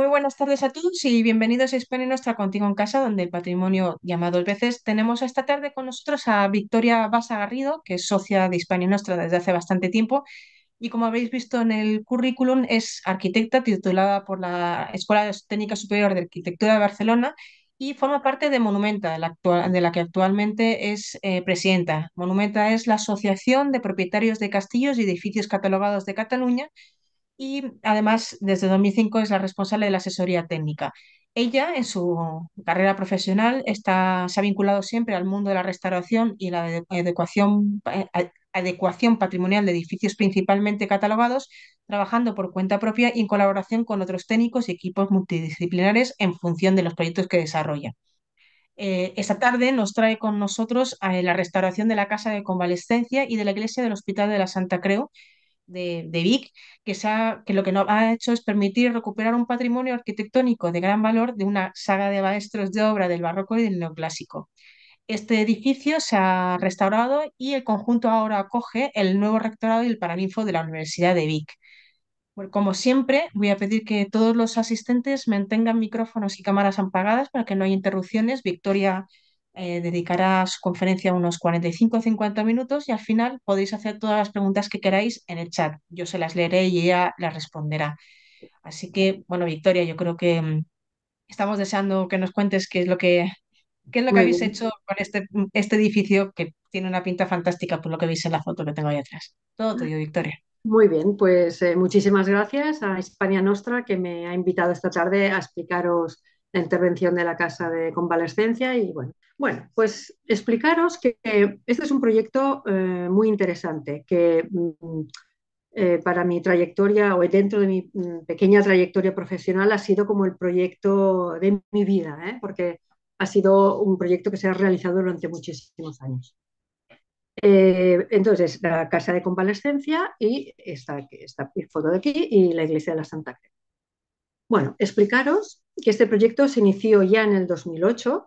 Muy buenas tardes a todos y bienvenidos a Hispania Nostra Contigo en Casa, donde el patrimonio llama dos veces. Tenemos esta tarde con nosotros a Victoria Bassa Garrido, que es socia de Hispania Nostra desde hace bastante tiempo y, como habéis visto en el currículum, es arquitecta titulada por la Escuela Técnica Superior de Arquitectura de Barcelona y forma parte de Monumenta, de la que actualmente es presidenta. Monumenta es la Asociación de Propietarios de Castillos y Edificios Catalogados de Cataluña y, además, desde 2005 es la responsable de la asesoría técnica. Ella, en su carrera profesional, se ha vinculado siempre al mundo de la restauración y la adecuación patrimonial de edificios principalmente catalogados, trabajando por cuenta propia y en colaboración con otros técnicos y equipos multidisciplinares en función de los proyectos que desarrolla. Esta tarde nos trae con nosotros la restauración de la Casa de Convalescencia y de la Iglesia del Hospital de la Santa Creu de Vic, que lo que nos ha hecho es permitir recuperar un patrimonio arquitectónico de gran valor de una saga de maestros de obra del barroco y del neoclásico. Este edificio se ha restaurado y el conjunto ahora acoge el nuevo rectorado y el paraninfo de la Universidad de Vic. Bueno, como siempre, voy a pedir que todos los asistentes mantengan micrófonos y cámaras apagadas para que no haya interrupciones. Victoria dedicará a su conferencia unos 45 o 50 minutos y al final podéis hacer todas las preguntas que queráis en el chat. Yo se las leeré y ella las responderá. Así que, bueno, Victoria, yo creo que estamos deseando que nos cuentes qué es lo que habéis hecho con este edificio, que tiene una pinta fantástica por lo que veis en la foto que tengo ahí atrás. Todo tuyo, Victoria. Muy bien, pues muchísimas gracias a Hispania Nostra, que me ha invitado esta tarde a explicaros la intervención de la Casa de Convalescencia. Y bueno, pues explicaros que este es un proyecto muy interesante, que para mi trayectoria, o dentro de mi pequeña trayectoria profesional, ha sido como el proyecto de mi vida, porque ha sido un proyecto que se ha realizado durante muchísimos años. Entonces, la Casa de Convalescencia y esta foto de aquí y la Iglesia de la Santa Creu. Bueno, explicaros que este proyecto se inició ya en el 2008.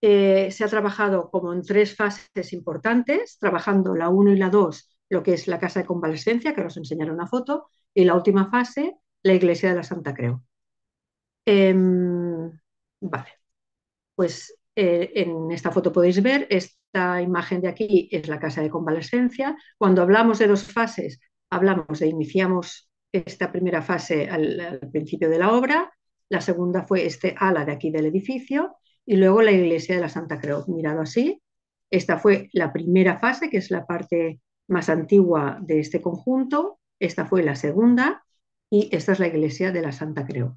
Se ha trabajado como en tres fases importantes, trabajando la 1 y la 2, lo que es la Casa de Convalescencia, que os enseñaré una foto, y la última fase, la Iglesia de la Santa Creu. Vale. Pues en esta foto podéis ver, esta imagen de aquí es la Casa de Convalescencia. Cuando hablamos de dos fases, iniciamos esta primera fase al principio de la obra, la segunda fue este ala de aquí del edificio y luego la Iglesia de la Santa Creu, mirado así. Esta fue la primera fase, que es la parte más antigua de este conjunto, esta fue la segunda y esta es la Iglesia de la Santa Creu.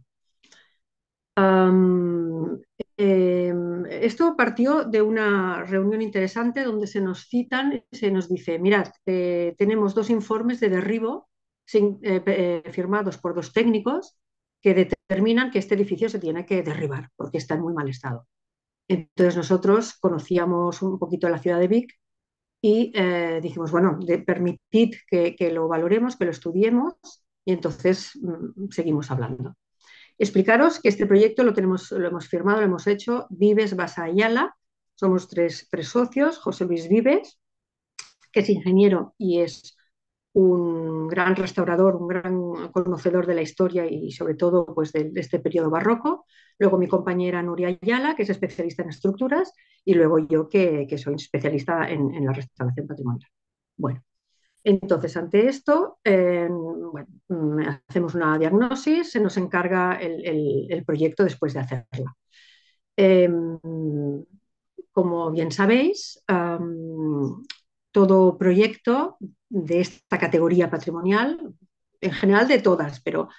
Esto partió de una reunión interesante donde se nos citan, se nos dice: mirad, tenemos dos informes de derribo firmados por dos técnicos que determinan que este edificio se tiene que derribar porque está en muy mal estado. Entonces nosotros conocíamos un poquito la ciudad de Vic y dijimos, bueno, permitid que lo valoremos, que lo estudiemos, y entonces seguimos hablando. Explicaros que este proyecto lo hemos firmado, lo hemos hecho Vives Basa y Ayala. Somos tres socios. José Luis Vives, que es ingeniero y es un gran restaurador, un gran conocedor de la historia y sobre todo pues, de este periodo barroco. Luego mi compañera Nuria Ayala, que es especialista en estructuras, y luego yo, que soy especialista en la restauración patrimonial. Bueno. Entonces, ante esto, hacemos una diagnosis, se nos encarga el proyecto después de hacerla. Como bien sabéis, todo proyecto de esta categoría patrimonial, en general de todas, pero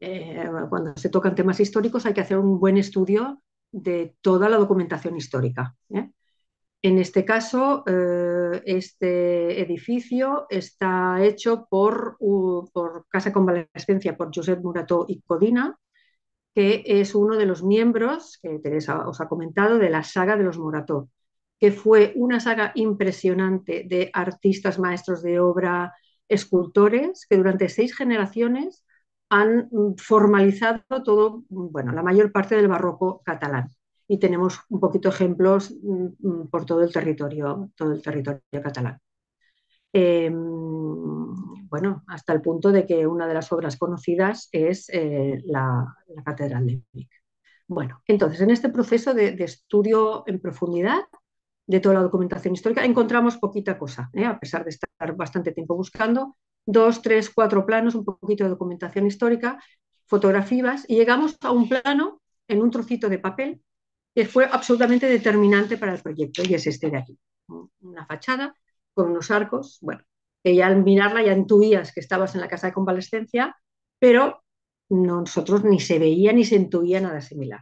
cuando se tocan temas históricos hay que hacer un buen estudio de toda la documentación histórica, En este caso, este edificio está hecho por Casa de Convalescencia, por Josep Morató i Codina, que es uno de los miembros, que Teresa os ha comentado, de la saga de los Morató, que fue una saga impresionante de artistas, maestros de obra, escultores, que durante 6 generaciones han formalizado todo, bueno, la mayor parte del barroco catalán. Y tenemos un poquito ejemplos por todo el territorio catalán. Bueno, hasta el punto de que una de las obras conocidas es de la Catedral de Vic. Bueno, entonces, en este proceso de estudio en profundidad de toda la documentación histórica encontramos poquita cosa, a pesar de estar bastante tiempo buscando, 2, 3, 4 planos, un poquito de documentación histórica, fotografías, y llegamos a un plano en un trocito de papel que fue absolutamente determinante para el proyecto, y es este de aquí, una fachada con unos arcos, bueno, que ya al mirarla ya intuías que estabas en la Casa de Convalescencia, pero nosotros ni se veía ni se intuía nada similar.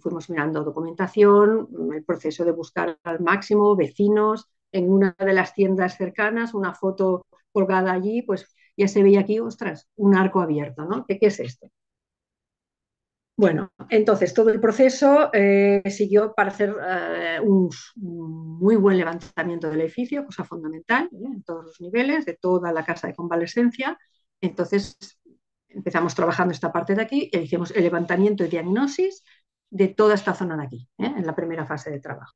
Fuimos mirando documentación, el proceso de buscar al máximo vecinos, en una de las tiendas cercanas, una foto colgada allí, pues ya se veía aquí, ostras, un arco abierto, ¿no? ¿Qué es esto? Bueno, entonces todo el proceso siguió para hacer un muy buen levantamiento del edificio, cosa fundamental, en todos los niveles, de toda la Casa de Convalescencia. Entonces empezamos trabajando esta parte de aquí e hicimos el levantamiento y diagnosis de toda esta zona de aquí, en la primera fase de trabajo.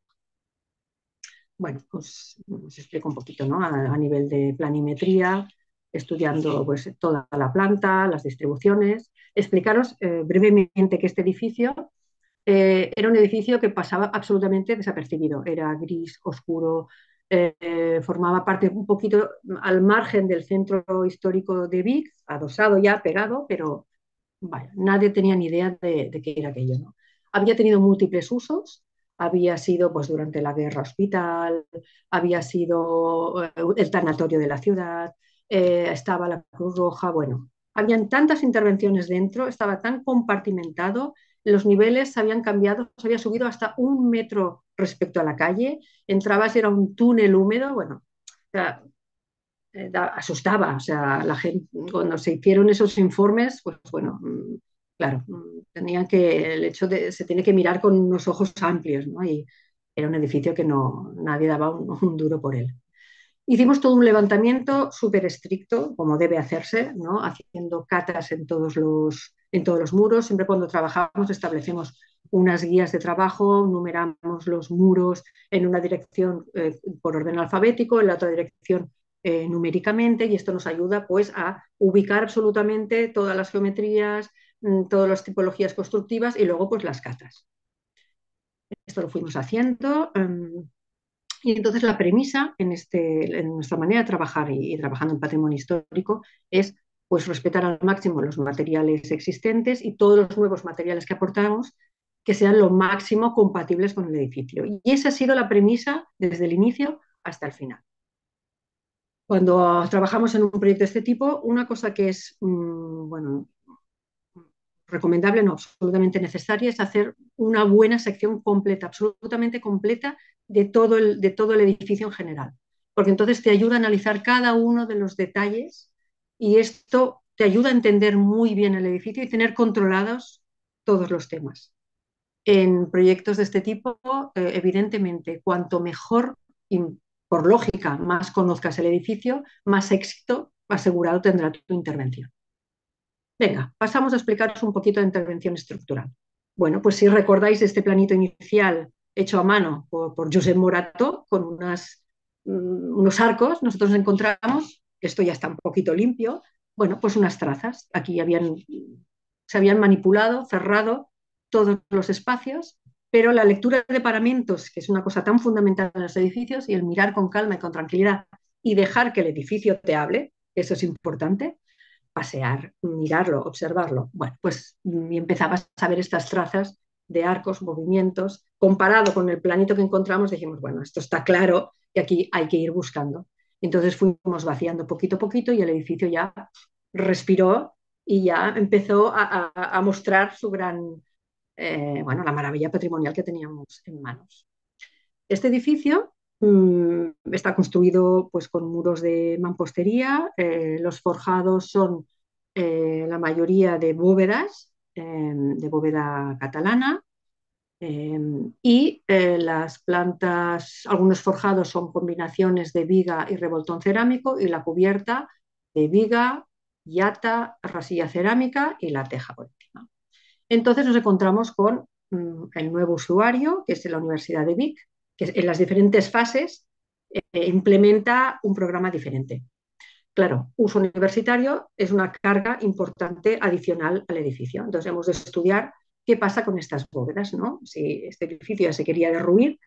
Bueno, pues os explico un poquito, ¿no? A nivel de planimetría, estudiando pues, toda la planta, las distribuciones. Explicaros brevemente que este edificio era un edificio que pasaba absolutamente desapercibido. Era gris, oscuro, formaba parte un poquito al margen del centro histórico de Vic, adosado ya, pegado, pero vaya, nadie tenía ni idea de qué era aquello, ¿no? Había tenido múltiples usos. Había sido, pues durante la guerra hospital, había sido el tanatorio de la ciudad, estaba la Cruz Roja, bueno, habían tantas intervenciones dentro, estaba tan compartimentado, los niveles se habían cambiado, se había subido hasta 1 metro respecto a la calle, entrabas y era un túnel húmedo, bueno, o sea, asustaba, o sea, la gente, cuando se hicieron esos informes, pues bueno... Claro, se tiene que mirar con unos ojos amplios, ¿no? Y era un edificio que nadie daba un duro por él. Hicimos todo un levantamiento súper estricto, como debe hacerse, ¿no? Haciendo catas en todos los muros. Siempre cuando trabajamos establecemos unas guías de trabajo, numeramos los muros en una dirección por orden alfabético, en la otra dirección numéricamente, y esto nos ayuda pues a ubicar absolutamente todas las geometrías, todas las tipologías constructivas y luego pues las catas. Esto lo fuimos haciendo y entonces la premisa en nuestra manera de trabajar y trabajando en patrimonio histórico es pues respetar al máximo los materiales existentes y todos los nuevos materiales que aportamos que sean lo máximo compatibles con el edificio. Y esa ha sido la premisa desde el inicio hasta el final. Cuando trabajamos en un proyecto de este tipo, una cosa que es, bueno, recomendable, no, absolutamente necesaria, es hacer una buena sección completa, absolutamente completa de todo el edificio en general, porque entonces te ayuda a analizar cada uno de los detalles y esto te ayuda a entender muy bien el edificio y tener controlados todos los temas. En proyectos de este tipo, evidentemente, cuanto mejor y por lógica más conozcas el edificio, más éxito asegurado tendrá tu intervención. Venga, pasamos a explicaros un poquito de intervención estructural. Bueno, pues si recordáis este planito inicial hecho a mano por Josep Morató, con unos arcos, nosotros encontramos, esto ya está un poquito limpio, bueno, pues unas trazas. Aquí se habían manipulado, cerrado todos los espacios, pero la lectura de paramentos, que es una cosa tan fundamental en los edificios, y el mirar con calma y con tranquilidad y dejar que el edificio te hable, eso es importante, pasear, mirarlo, observarlo. Bueno, pues empezabas a ver estas trazas de arcos, movimientos, comparado con el planito que encontramos, dijimos, bueno, esto está claro y aquí hay que ir buscando. Entonces fuimos vaciando poquito a poquito y el edificio ya respiró y ya empezó a mostrar su gran, bueno, la maravilla patrimonial que teníamos en manos. Este edificio está construido pues, con muros de mampostería, los forjados son la mayoría de bóvedas, de bóveda catalana, y las plantas, algunos forjados son combinaciones de viga y revoltón cerámico, y la cubierta de viga, llata, rasilla cerámica y la teja por encima. Entonces nos encontramos con el nuevo usuario, que es la Universidad de Vic, que en las diferentes fases implementa un programa diferente. Claro, uso universitario es una carga importante adicional al edificio. Entonces hemos de estudiar qué pasa con estas bóvedas, ¿no? Si este edificio ya se quería derruir,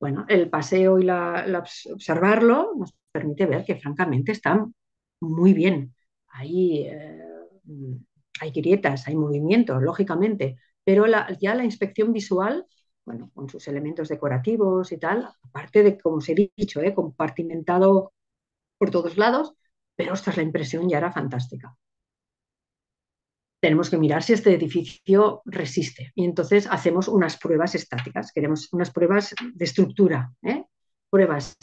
bueno, el paseo y observarlo nos permite ver que francamente están muy bien. Hay grietas, hay movimiento, lógicamente, pero ya la inspección visual, bueno, con sus elementos decorativos y tal, aparte de, como os he dicho, compartimentado por todos lados, pero ostras, la impresión ya era fantástica. Tenemos que mirar si este edificio resiste y entonces hacemos unas pruebas estáticas, queremos unas pruebas de estructura, pruebas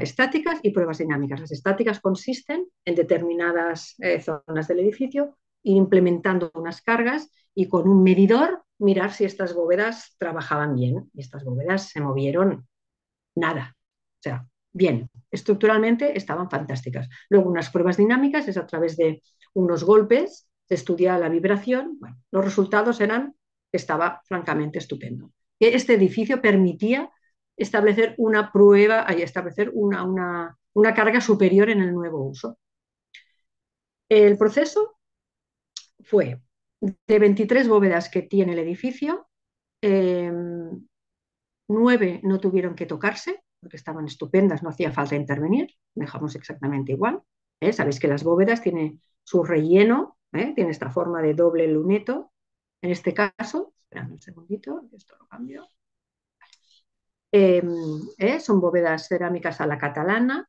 estáticas y pruebas dinámicas. Las estáticas consisten en determinadas zonas del edificio, ir implementando unas cargas y con un medidor mirar si estas bóvedas trabajaban bien, y estas bóvedas se movieron nada, o sea, bien, estructuralmente estaban fantásticas. Luego unas pruebas dinámicas, es a través de unos golpes, se estudia la vibración. Bueno, los resultados eran que estaba francamente estupendo. Este edificio permitía establecer una prueba, establecer una carga superior en el nuevo uso. El proceso fue de 23 bóvedas que tiene el edificio, 9 no tuvieron que tocarse, porque estaban estupendas, no hacía falta intervenir, dejamos exactamente igual. Sabéis que las bóvedas tienen su relleno, tiene esta forma de doble luneto. En este caso, esperadme un segundito, esto lo cambio. Son bóvedas cerámicas a la catalana,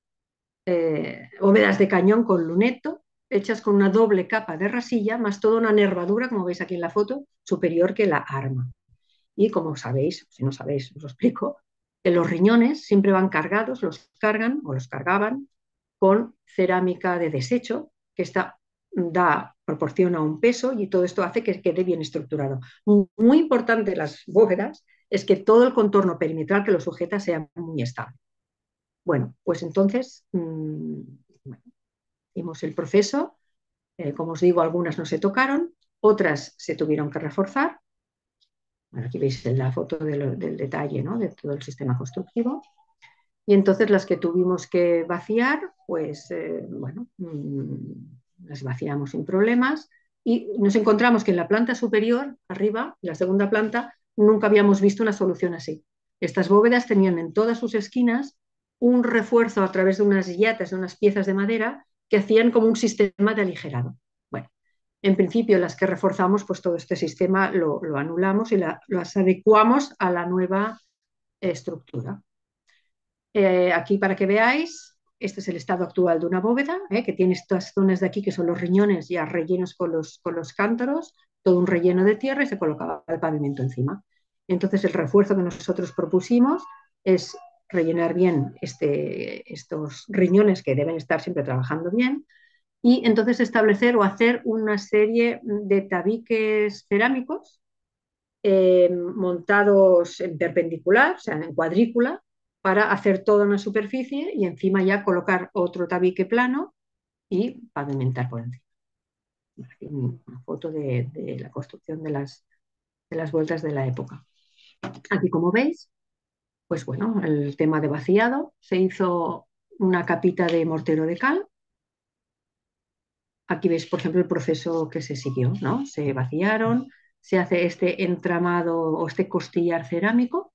bóvedas de cañón con luneto, hechas con una doble capa de rasilla, más toda una nervadura, como veis aquí en la foto, superior que la arma. Y como sabéis, si no sabéis, os lo explico, los riñones siempre van cargados, los cargan o los cargaban con cerámica de desecho, que proporciona un peso y todo esto hace que quede bien estructurado. Muy importante en las bóvedas es que todo el contorno perimetral que lo sujeta sea muy estable. Bueno, pues entonces hicimos el proceso. Como os digo, algunas no se tocaron, otras se tuvieron que reforzar. Bueno, aquí veis la foto del detalle, ¿no?, de todo el sistema constructivo. Y entonces las que tuvimos que vaciar, pues las vaciamos sin problemas. Y nos encontramos que en la planta superior, arriba, la segunda planta, nunca habíamos visto una solución así. Estas bóvedas tenían en todas sus esquinas un refuerzo a través de unas llatas, de unas piezas de madera, que hacían como un sistema de aligerado. En principio, las que reforzamos, pues todo este sistema lo anulamos y las adecuamos a la nueva estructura. Aquí, para que veáis, este es el estado actual de una bóveda, que tiene estas zonas de aquí, que son los riñones, ya rellenos con los cántaros, todo un relleno de tierra, y se colocaba el pavimento encima. Entonces, el refuerzo que nosotros propusimos es rellenar bien estos riñones, que deben estar siempre trabajando bien, y entonces establecer o hacer una serie de tabiques cerámicos montados en perpendicular, o sea, en cuadrícula, para hacer toda una superficie y encima ya colocar otro tabique plano y pavimentar por encima. Aquí una foto de la construcción de las vueltas de la época. Aquí, como veis, pues bueno, el tema de vaciado, se hizo una capita de mortero de cal. Aquí veis, por ejemplo, el proceso que se siguió, ¿no? Se vaciaron, se hace este entramado o este costillar cerámico,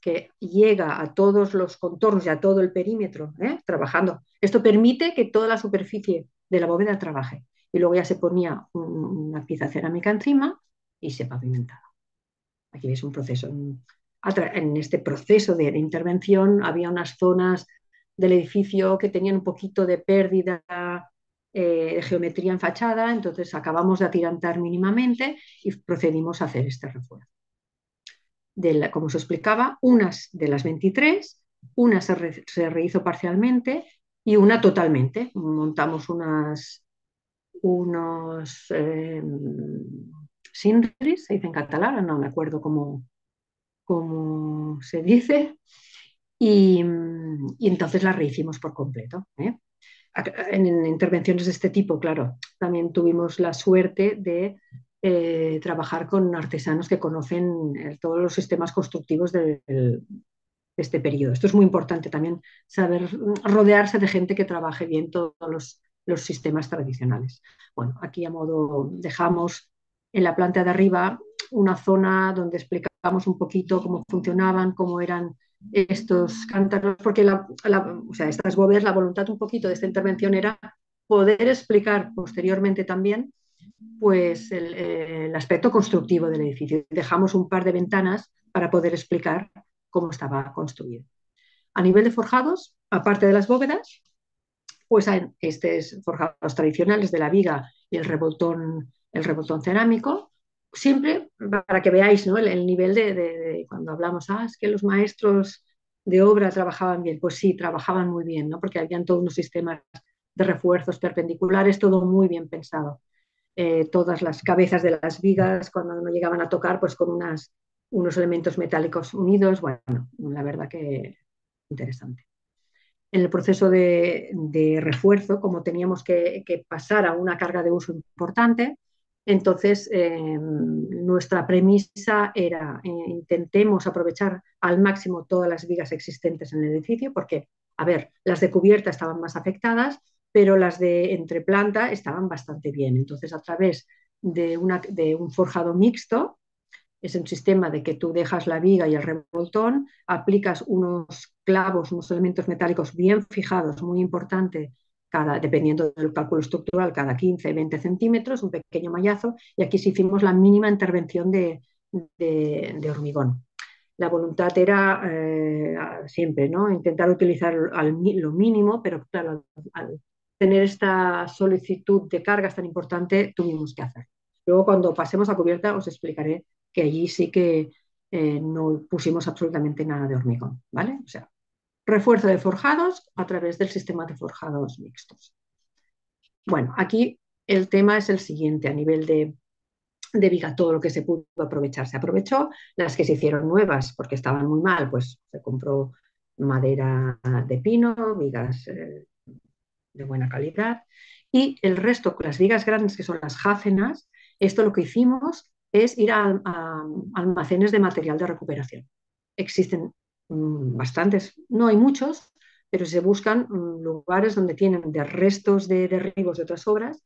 que llega a todos los contornos y a todo el perímetro, trabajando. Esto permite que toda la superficie de la bóveda trabaje. Y luego ya se ponía una pieza cerámica encima y se pavimentaba. Aquí veis un proceso. En este proceso de intervención había unas zonas del edificio que tenían un poquito de pérdida de geometría en fachada, entonces acabamos de atirantar mínimamente y procedimos a hacer este refuerzo. Como os explicaba, unas de las 23, una se rehizo parcialmente y una totalmente. Montamos unos sindris, se dice en catalán, no me acuerdo cómo se dice, y entonces la rehicimos por completo, En intervenciones de este tipo, claro, también tuvimos la suerte de trabajar con artesanos que conocen todos los sistemas constructivos este periodo. Esto es muy importante también, saber rodearse de gente que trabaje bien todos los sistemas tradicionales. Bueno, aquí a modo dejamos en la planta de arriba una zona donde explicamos un poquito cómo funcionaban, cómo eran estos cántaros, porque estas bóvedas, la voluntad un poquito de esta intervención era poder explicar posteriormente también pues el aspecto constructivo del edificio. Dejamos un par de ventanas para poder explicar cómo estaba construido. A nivel de forjados, aparte de las bóvedas, pues hay estos forjados tradicionales de la viga y el revoltón cerámico, siempre para que veáis, ¿no?, el nivel de cuando hablamos, es que los maestros de obra trabajaban bien. Pues sí, trabajaban muy bien, ¿no?, porque habían todos unos sistemas de refuerzos perpendiculares, todo muy bien pensado. Todas las cabezas de las vigas, cuando no llegaban a tocar, pues con unos elementos metálicos unidos. Bueno, la verdad que interesante. En el proceso de refuerzo, como teníamos que pasar a una carga de uso importante, entonces nuestra premisa era intentemos aprovechar al máximo todas las vigas existentes en el edificio, porque, a ver, las de cubierta estaban más afectadas, pero las de entreplanta estaban bastante bien. Entonces, a través de un forjado mixto, es un sistema de que tú dejas la viga y el revoltón, aplicas unos clavos, unos elementos metálicos bien fijados, muy importante, dependiendo del cálculo estructural, cada 15, 20 centímetros, un pequeño mallazo, y aquí sí hicimos la mínima intervención de hormigón. La voluntad era siempre, ¿no?, intentar utilizar lo mínimo, pero claro, al tener esta solicitud de cargas tan importante, tuvimos que hacer. Luego, cuando pasemos a cubierta, os explicaré que allí sí que no pusimos absolutamente nada de hormigón, ¿vale? O sea, refuerzo de forjados a través del sistema de forjados mixtos. Bueno, aquí el tema es el siguiente, a nivel de viga, todo lo que se pudo aprovechar se aprovechó. Las que se hicieron nuevas porque estaban muy mal, pues se compró madera de pino, vigas de buena calidad, y el resto, las vigas grandes que son las jácenas, esto lo que hicimos es ir a almacenes de material de recuperación. Existen bastantes, no hay muchos, pero se buscan lugares donde tienen de restos de derribos de otras obras,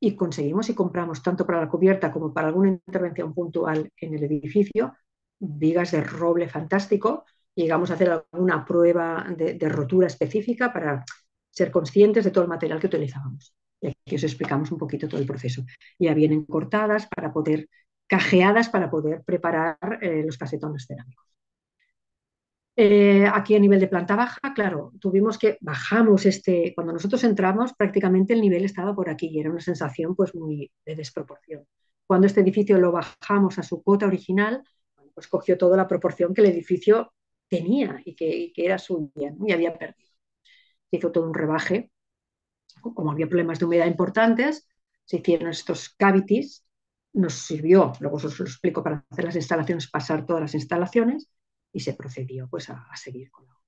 y conseguimos y compramos tanto para la cubierta como para alguna intervención puntual en el edificio, vigas de roble fantástico. Llegamos a hacer alguna prueba de rotura específica para ser conscientes de todo el material que utilizábamos. Y aquí os explicamos un poquito todo el proceso. Ya vienen cortadas para poder, cajeadas para poder preparar los casetones cerámicos. Aquí a nivel de planta baja, claro, bajamos cuando nosotros entramos prácticamente el nivel estaba por aquí y era una sensación pues muy de desproporción. Cuando este edificio lo bajamos a su cuota original, pues cogió toda la proporción que el edificio tenía y que era suya, ¿no?, y había perdido. Se hizo todo un rebaje, como había problemas de humedad importantes, se hicieron estos cavities, nos sirvió, luego os lo explico, para hacer las instalaciones, pasar todas las instalaciones, y se procedió pues a seguir con la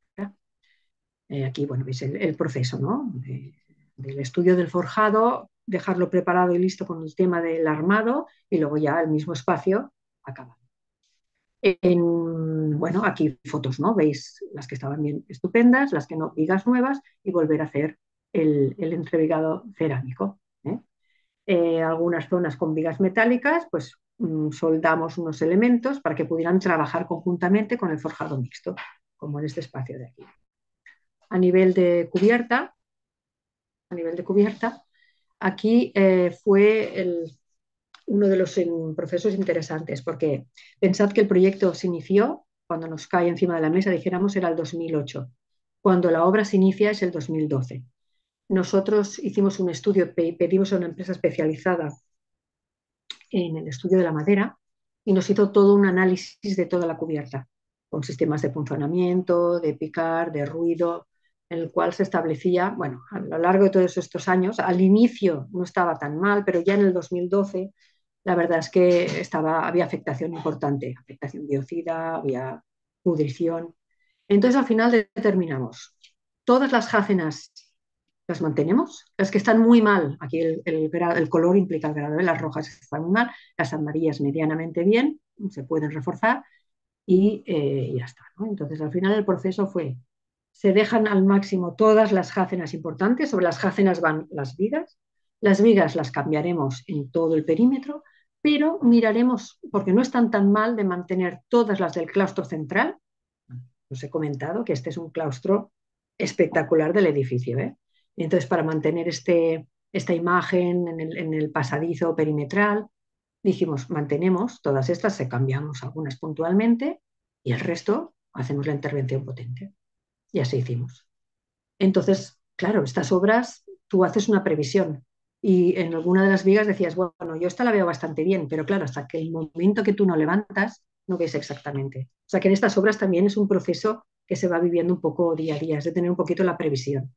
obra. Aquí, bueno, veis el proceso, ¿no?, del estudio del forjado, dejarlo preparado y listo con el tema del armado, y luego ya el mismo espacio acabado. Bueno, aquí fotos, ¿no? Veis las que estaban bien estupendas, las que no, vigas nuevas, y volver a hacer el entrevigado cerámico, ¿eh? Algunas zonas con vigas metálicas, pues soldamos unos elementos para que pudieran trabajar conjuntamente con el forjado mixto, como en este espacio de aquí. A nivel de cubierta, aquí fue uno de los procesos interesantes, porque pensad que el proyecto se inició, cuando nos cae encima de la mesa, dijéramos, era el 2008. Cuando la obra se inicia es el 2012. Nosotros hicimos un estudio, pedimos a una empresa especializada en el estudio de la madera y nos hizo todo un análisis de toda la cubierta, con sistemas de punzonamiento, de picar, de ruido, en el cual se establecía, bueno, a lo largo de todos estos años, al inicio no estaba tan mal, pero ya en el 2012 la verdad es que había afectación importante, afectación biocida, había pudrición. Entonces al final determinamos, todas las jácenas las mantenemos, las que están muy mal, aquí el color implica el grado, las rojas están muy mal, las amarillas medianamente bien, se pueden reforzar, y ya está, ¿no? Entonces, al final el proceso fue, se dejan al máximo todas las jácenas importantes, sobre las jácenas van las vigas las cambiaremos en todo el perímetro, pero miraremos, porque no están tan mal, de mantener todas las del claustro central. Os he comentado que este es un claustro espectacular del edificio, ¿eh? Entonces, para mantener esta imagen en el pasadizo perimetral, dijimos, mantenemos todas estas, se cambiamos algunas puntualmente y el resto hacemos la intervención potente. Y así hicimos. Entonces, claro, estas obras, tú haces una previsión y en alguna de las vigas decías, bueno, yo esta la veo bastante bien, pero claro, hasta que el momento que tú no levantas, no ves exactamente. O sea que en estas obras también es un proceso que se va viviendo un poco día a día, es de tener un poquito la previsión,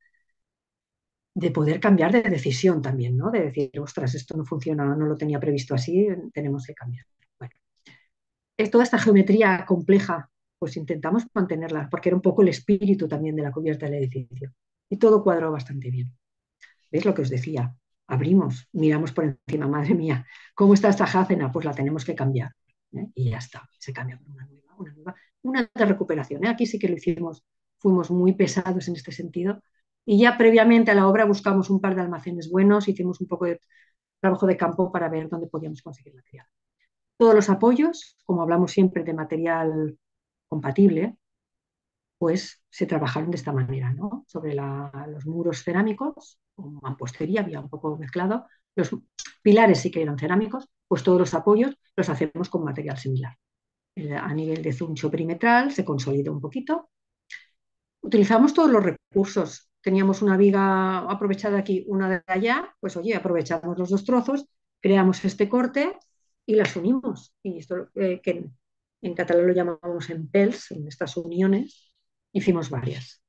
de poder cambiar de decisión también, ¿no? De decir, ostras, esto no funciona, no lo tenía previsto así, tenemos que cambiar. Bueno, toda esta geometría compleja, pues intentamos mantenerla, porque era un poco el espíritu también de la cubierta del edificio. Y todo cuadró bastante bien. ¿Veis lo que os decía? Abrimos, miramos por encima, madre mía, ¿cómo está esta jácena? Pues la tenemos que cambiar, ¿eh? Y ya está, se cambia por una nueva, una de recuperación, ¿eh? Aquí sí que lo hicimos, fuimos muy pesados en este sentido. Y ya previamente a la obra buscamos un par de almacenes buenos, hicimos un poco de trabajo de campo para ver dónde podíamos conseguir material. Todos los apoyos, como hablamos siempre de material compatible, pues se trabajaron de esta manera, ¿no? Sobre los muros cerámicos, con mampostería, había un poco mezclado, los pilares sí que eran cerámicos, pues todos los apoyos los hacemos con material similar. A nivel de zuncho perimetral se consolidó un poquito. Utilizamos todos los recursos. Teníamos una viga aprovechada aquí, una de allá, pues oye, aprovechamos los dos trozos, creamos este corte y las unimos. Y esto que en catalán lo llamamos empelts, en estas uniones, hicimos varias.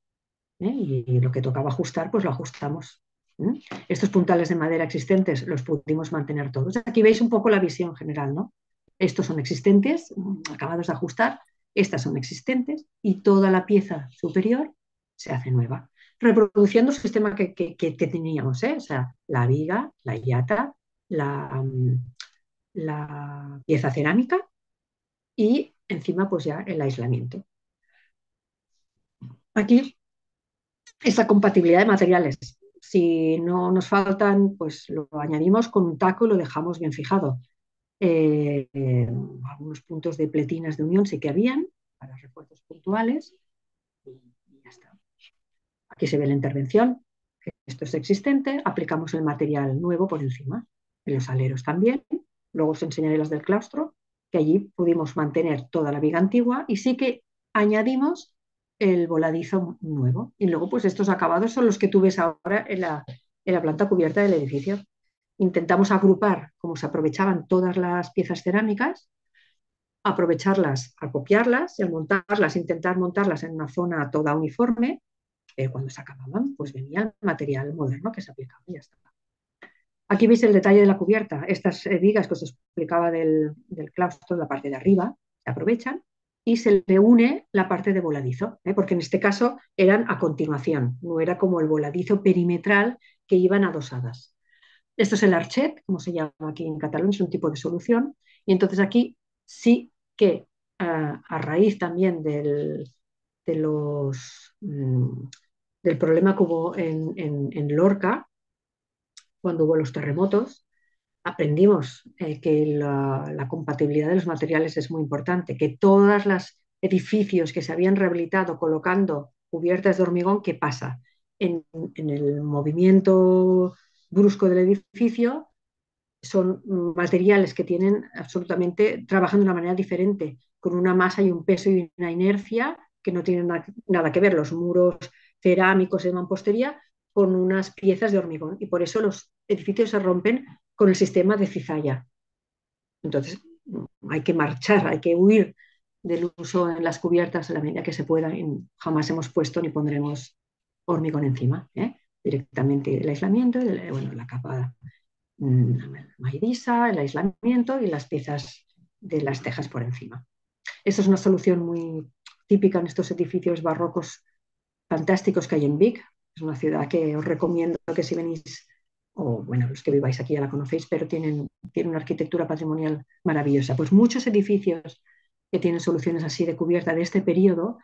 Y lo que tocaba ajustar, pues lo ajustamos. Estos puntales de madera existentes los pudimos mantener todos. Aquí veis un poco la visión general, ¿no? Estos son existentes, acabados de ajustar, estas son existentes y toda la pieza superior se hace nueva, reproduciendo el sistema que teníamos, ¿eh? O sea, la viga, la llata, la pieza cerámica y encima pues ya el aislamiento. Aquí, esa compatibilidad de materiales. Si no nos faltan, pues lo añadimos con un taco y lo dejamos bien fijado. Algunos puntos de pletinas de unión sí que habían, para refuerzos puntuales, y ya está. Aquí se ve la intervención, esto es existente, aplicamos el material nuevo por encima, en los aleros también, luego os enseñaré las del claustro, que allí pudimos mantener toda la viga antigua y sí que añadimos el voladizo nuevo. Y luego pues estos acabados son los que tú ves ahora en la planta cubierta del edificio. Intentamos agrupar, como se aprovechaban todas las piezas cerámicas, aprovecharlas, acopiarlas, y al montarlas, intentar montarlas en una zona toda uniforme. Cuando se acababan, pues venía el material moderno que se aplicaba y ya está. Aquí veis el detalle de la cubierta. Estas vigas que os explicaba del claustro, la parte de arriba, se aprovechan y se le une la parte de voladizo, porque en este caso eran a continuación, no era como el voladizo perimetral que iban adosadas. Esto es el archet, como se llama aquí en catalán, es un tipo de solución. Y entonces aquí sí que, a raíz también del problema que hubo en Lorca, cuando hubo los terremotos, aprendimos que la compatibilidad de los materiales es muy importante, que todos los edificios que se habían rehabilitado colocando cubiertas de hormigón, ¿qué pasa? En el movimiento brusco del edificio son materiales que tienen absolutamente, trabajan de una manera diferente, con una masa y un peso y una inercia que no tienen nada que ver los muros cerámicos de mampostería con unas piezas de hormigón. Y por eso los edificios se rompen con el sistema de cizalla. Entonces hay que marchar, hay que huir del uso en las cubiertas a la medida que se pueda. Jamás hemos puesto ni pondremos hormigón encima, ¿eh? Directamente el aislamiento, la capa maidisa, el aislamiento y las piezas de las tejas por encima. Eso es una solución muy típica en estos edificios barrocos fantásticos que hay en Vic. Es una ciudad que os recomiendo que si venís, o bueno, los que viváis aquí ya la conocéis, pero tiene una arquitectura patrimonial maravillosa. Pues muchos edificios que tienen soluciones así de cubierta de este periodo,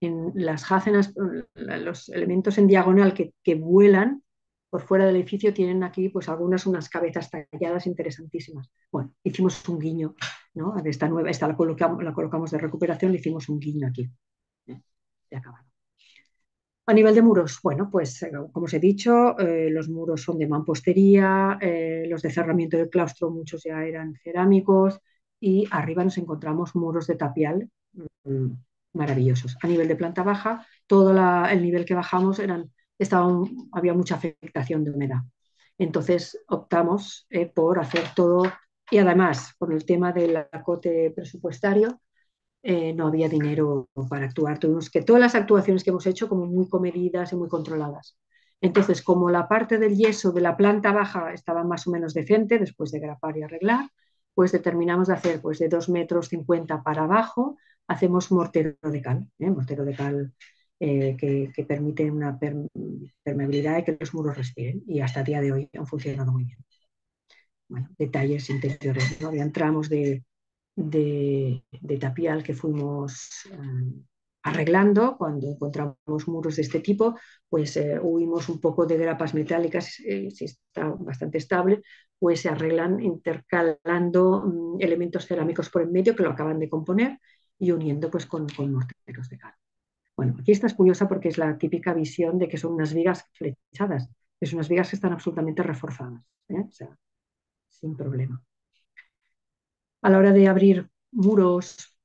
en las jácenas, los elementos en diagonal que vuelan por fuera del edificio tienen aquí pues algunas unas cabezas talladas interesantísimas. Bueno, hicimos un guiño, ¿no? Esta nueva, esta la colocamos de recuperación, le hicimos un guiño aquí. Ya acabado. A nivel de muros, bueno, pues como os he dicho, los muros son de mampostería, los de cerramiento del claustro muchos ya eran cerámicos y arriba nos encontramos muros de tapial maravillosos. A nivel de planta baja, todo el nivel que bajamos había mucha afectación de humedad. Entonces optamos por hacer todo, y además con el tema del acote presupuestario, no había dinero para actuar. Tuvimos que todas las actuaciones que hemos hecho como muy comedidas y muy controladas. Entonces, como la parte del yeso de la planta baja estaba más o menos decente, después de grapar y arreglar, pues determinamos de hacer pues, de 2,50 metros para abajo, hacemos mortero de cal, que permite una permeabilidad y que los muros respiren. Y hasta el día de hoy han funcionado muy bien. Bueno, detalles interiores, ¿no? Habían tramos de tapial que fuimos arreglando. Cuando encontramos muros de este tipo, pues huimos un poco de grapas metálicas, si está bastante estable, pues se arreglan intercalando elementos cerámicos por en medio que lo acaban de componer y uniendo pues con morteros de cal. Bueno, aquí esta es curiosa porque es la típica visión de que son unas vigas flechadas, que son unas vigas que están absolutamente reforzadas, ¿eh? O sea, sin problema. A la hora de abrir muros,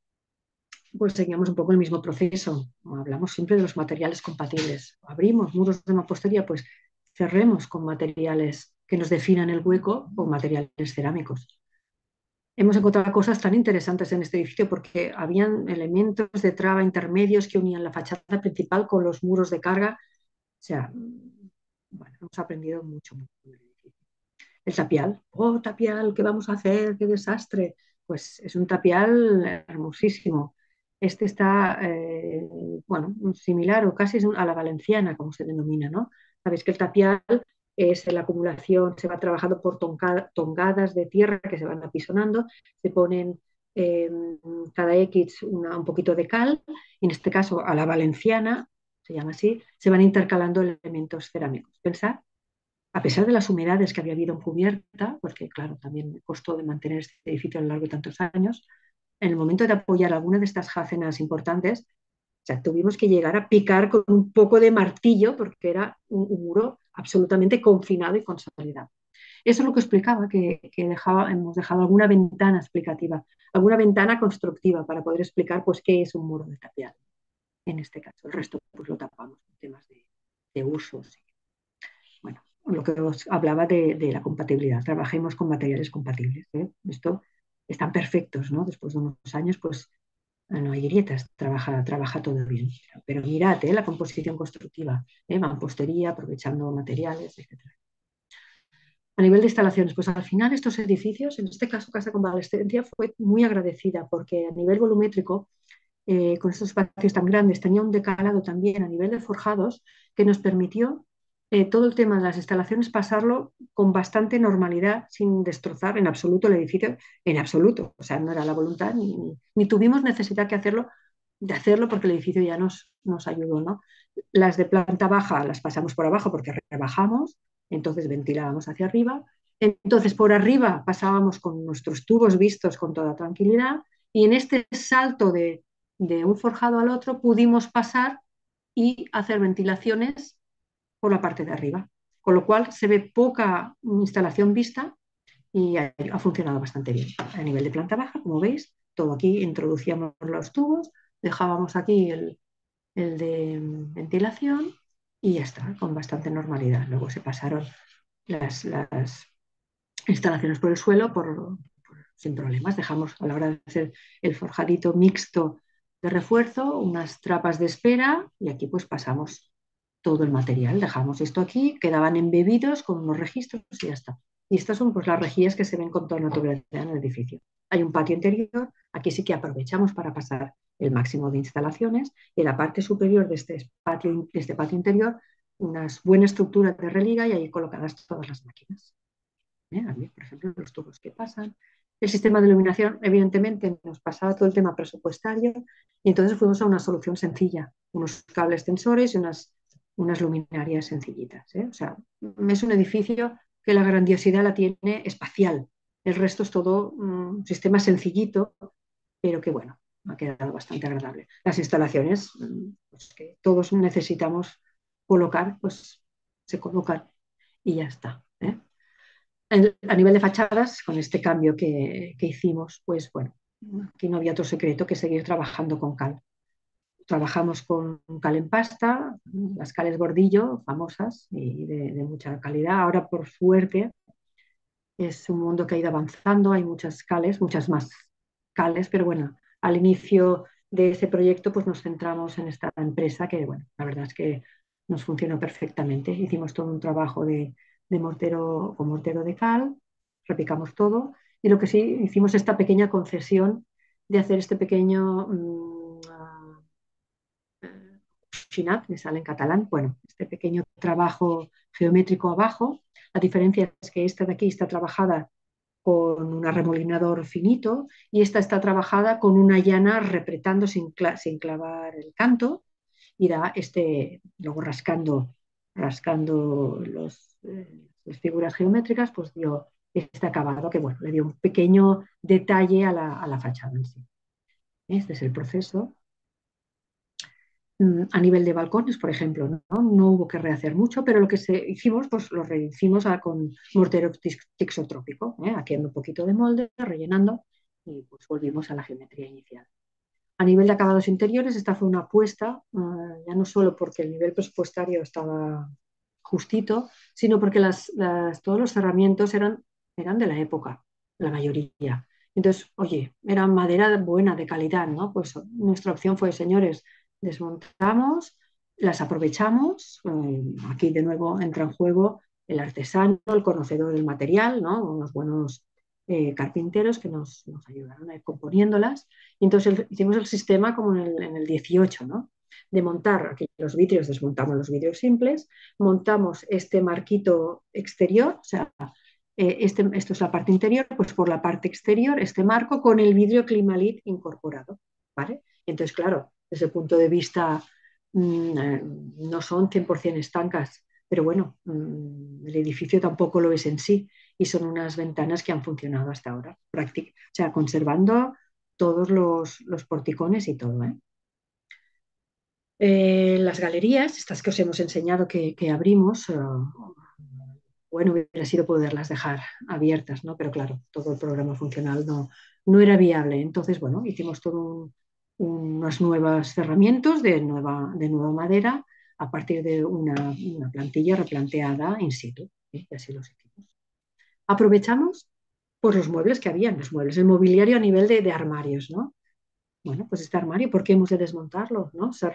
pues seguíamos un poco el mismo proceso. Hablamos siempre de los materiales compatibles. Abrimos muros de mampostería, pues cerremos con materiales que nos definan el hueco o materiales cerámicos. Hemos encontrado cosas tan interesantes en este edificio porque habían elementos de traba intermedios que unían la fachada principal con los muros de carga. O sea, bueno, hemos aprendido mucho. El tapial, oh tapial, ¿qué vamos a hacer? ¡Qué desastre! Pues es un tapial hermosísimo. Este está, bueno, similar o casi a la valenciana, como se denomina, ¿no? Sabéis que el tapial es la acumulación, se va trabajando por tongadas de tierra que se van apisonando, se ponen cada X un poquito de cal, y en este caso a la valenciana, se llama así, se van intercalando elementos cerámicos. Pensad, a pesar de las humedades que había habido en cubierta, porque claro, también costó de mantener este edificio a lo largo de tantos años, en el momento de apoyar alguna de estas jácenas importantes, o sea, tuvimos que llegar a picar con un poco de martillo porque era un muro absolutamente confinado y consolidado. Eso es lo que explicaba, hemos dejado alguna ventana explicativa, alguna ventana constructiva para poder explicar pues, qué es un muro de tapial. En este caso, el resto pues, lo tapamos en temas de usos. Bueno, lo que os hablaba de la compatibilidad, trabajemos con materiales compatibles, ¿eh? Esto están perfectos, ¿no? Después de unos años, pues no hay grietas, trabaja todo bien. Pero mirad, ¿eh? La composición constructiva, ¿eh? Mampostería, aprovechando materiales, etc. A nivel de instalaciones, pues al final estos edificios, en este caso Casa de Convalescencia, fue muy agradecida porque a nivel volumétrico, con estos espacios tan grandes, tenía un decalado también a nivel de forjados que nos permitió todo el tema de las instalaciones pasarlo con bastante normalidad sin destrozar en absoluto el edificio, en absoluto, o sea, no era la voluntad ni tuvimos necesidad de hacerlo porque el edificio ya nos ayudó, ¿no? Las de planta baja las pasamos por abajo porque rebajamos, entonces ventilábamos hacia arriba, entonces por arriba pasábamos con nuestros tubos vistos con toda tranquilidad y en este salto de un forjado al otro pudimos pasar y hacer ventilaciones por la parte de arriba, con lo cual se ve poca instalación vista y ha funcionado bastante bien. A nivel de planta baja, como veis, todo aquí introducíamos los tubos, dejábamos aquí el de ventilación y ya está, con bastante normalidad. Luego se pasaron las instalaciones por el suelo sin problemas. Dejamos a la hora de hacer el forjadito mixto de refuerzo, unas trapas de espera y aquí pues pasamos todo el material, dejamos esto aquí, quedaban embebidos con unos registros y ya está. Y estas son pues, las rejillas que se ven con toda naturalidad en el edificio. Hay un patio interior, aquí sí que aprovechamos para pasar el máximo de instalaciones y en la parte superior de este patio interior unas buenas estructuras de religa y ahí colocadas todas las máquinas. Aquí, por ejemplo, los tubos que pasan, El sistema de iluminación, evidentemente, nos pasaba todo el tema presupuestario y entonces fuimos a una solución sencilla, unos cables tensores y unas luminarias sencillitas, ¿eh? O sea, es un edificio que la grandiosidad la tiene espacial. El resto es todo un sistema sencillito, pero que bueno, ha quedado bastante agradable. Las instalaciones pues, que todos necesitamos colocar, pues se colocan y ya está, ¿eh? A nivel de fachadas, con este cambio que hicimos, pues bueno, aquí no había otro secreto que seguir trabajando con cal. Trabajamos con cal en pasta, las cales Gordillo, famosas y de mucha calidad. Ahora, por suerte, es un mundo que ha ido avanzando, hay muchas cales, muchas más cales, pero bueno, al inicio de ese proyecto pues nos centramos en esta empresa que, bueno, la verdad es que nos funcionó perfectamente. Hicimos todo un trabajo de mortero, con mortero de cal, repicamos todo, y lo que sí, hicimos esta pequeña concesión de hacer este pequeño me sale en catalán, bueno, este pequeño trabajo geométrico abajo. La diferencia es que esta de aquí está trabajada con un arremolinador finito y esta está trabajada con una llana repretando sin clavar el canto y da este, luego rascando las figuras geométricas, pues dio este acabado que, bueno, le dio un pequeño detalle a la fachada en sí. Este es el proceso. A nivel de balcones, por ejemplo, no hubo que rehacer mucho, pero lo que hicimos, pues lo rehicimos con mortero tixotrópico, ¿eh? Haciendo un poquito de molde, rellenando, y pues volvimos a la geometría inicial. A nivel de acabados interiores, esta fue una apuesta, ya no solo porque el nivel presupuestario estaba justito, sino porque todos los cerramientos eran de la época, la mayoría. Entonces, oye, era madera buena, de calidad, ¿no? Pues nuestra opción fue, señores, desmontamos, las aprovechamos, aquí de nuevo entra en juego el artesano, el conocedor del material, ¿no? Unos buenos carpinteros que nos ayudaron a ir componiéndolas, y entonces hicimos el sistema como en el 18, ¿no? De montar aquí los vidrios, desmontamos los vidrios simples, montamos este marquito exterior, o sea, esto es la parte interior, pues por la parte exterior, este marco con el vidrio Climalit incorporado, ¿vale? Y entonces, claro, desde el punto de vista, no son 100% estancas, pero bueno, el edificio tampoco lo es en sí, y son unas ventanas que han funcionado hasta ahora, o sea, conservando todos los porticones y todo, ¿eh? Las galerías, estas que os hemos enseñado que abrimos, bueno, hubiera sido poderlas dejar abiertas, ¿no? Pero claro, todo el programa funcional no era viable, entonces, bueno, hicimos todo unos nuevos cerramientos de nueva madera a partir de una plantilla replanteada in situ, ¿sí? Y así los hicimos. Aprovechamos pues, los muebles que habían, el mobiliario a nivel de armarios, ¿no? Bueno, pues este armario, ¿por qué hemos de desmontarlo? ¿No? Se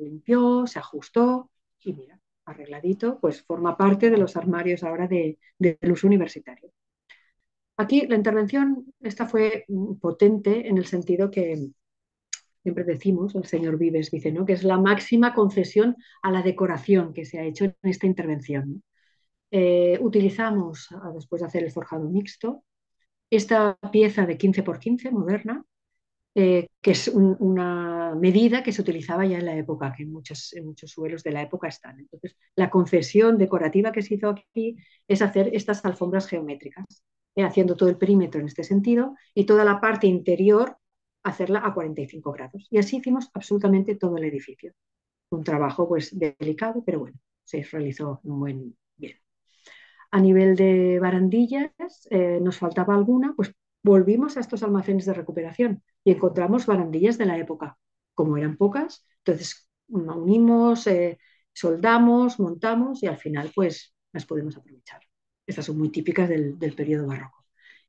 limpió, se ajustó y mira, arregladito, pues forma parte de los armarios ahora del uso universitario. Aquí la intervención, esta fue potente en el sentido que siempre decimos, el señor Vives dice, ¿no?, que es la máxima concesión a la decoración que se ha hecho en esta intervención. Utilizamos, después de hacer el forjado mixto, esta pieza de 15×15 moderna, que es una medida que se utilizaba ya en la época, que en muchos suelos de la época están. Entonces, la concesión decorativa que se hizo aquí es hacer estas alfombras geométricas, haciendo todo el perímetro en este sentido y toda la parte interior hacerla a 45 grados. Y así hicimos absolutamente todo el edificio. Un trabajo pues delicado, pero bueno, se realizó muy bien. A nivel de barandillas, nos faltaba alguna, pues volvimos a estos almacenes de recuperación y encontramos barandillas de la época. Como eran pocas, entonces unimos, soldamos, montamos y al final pues las pudimos aprovechar. Estas son muy típicas del periodo barroco.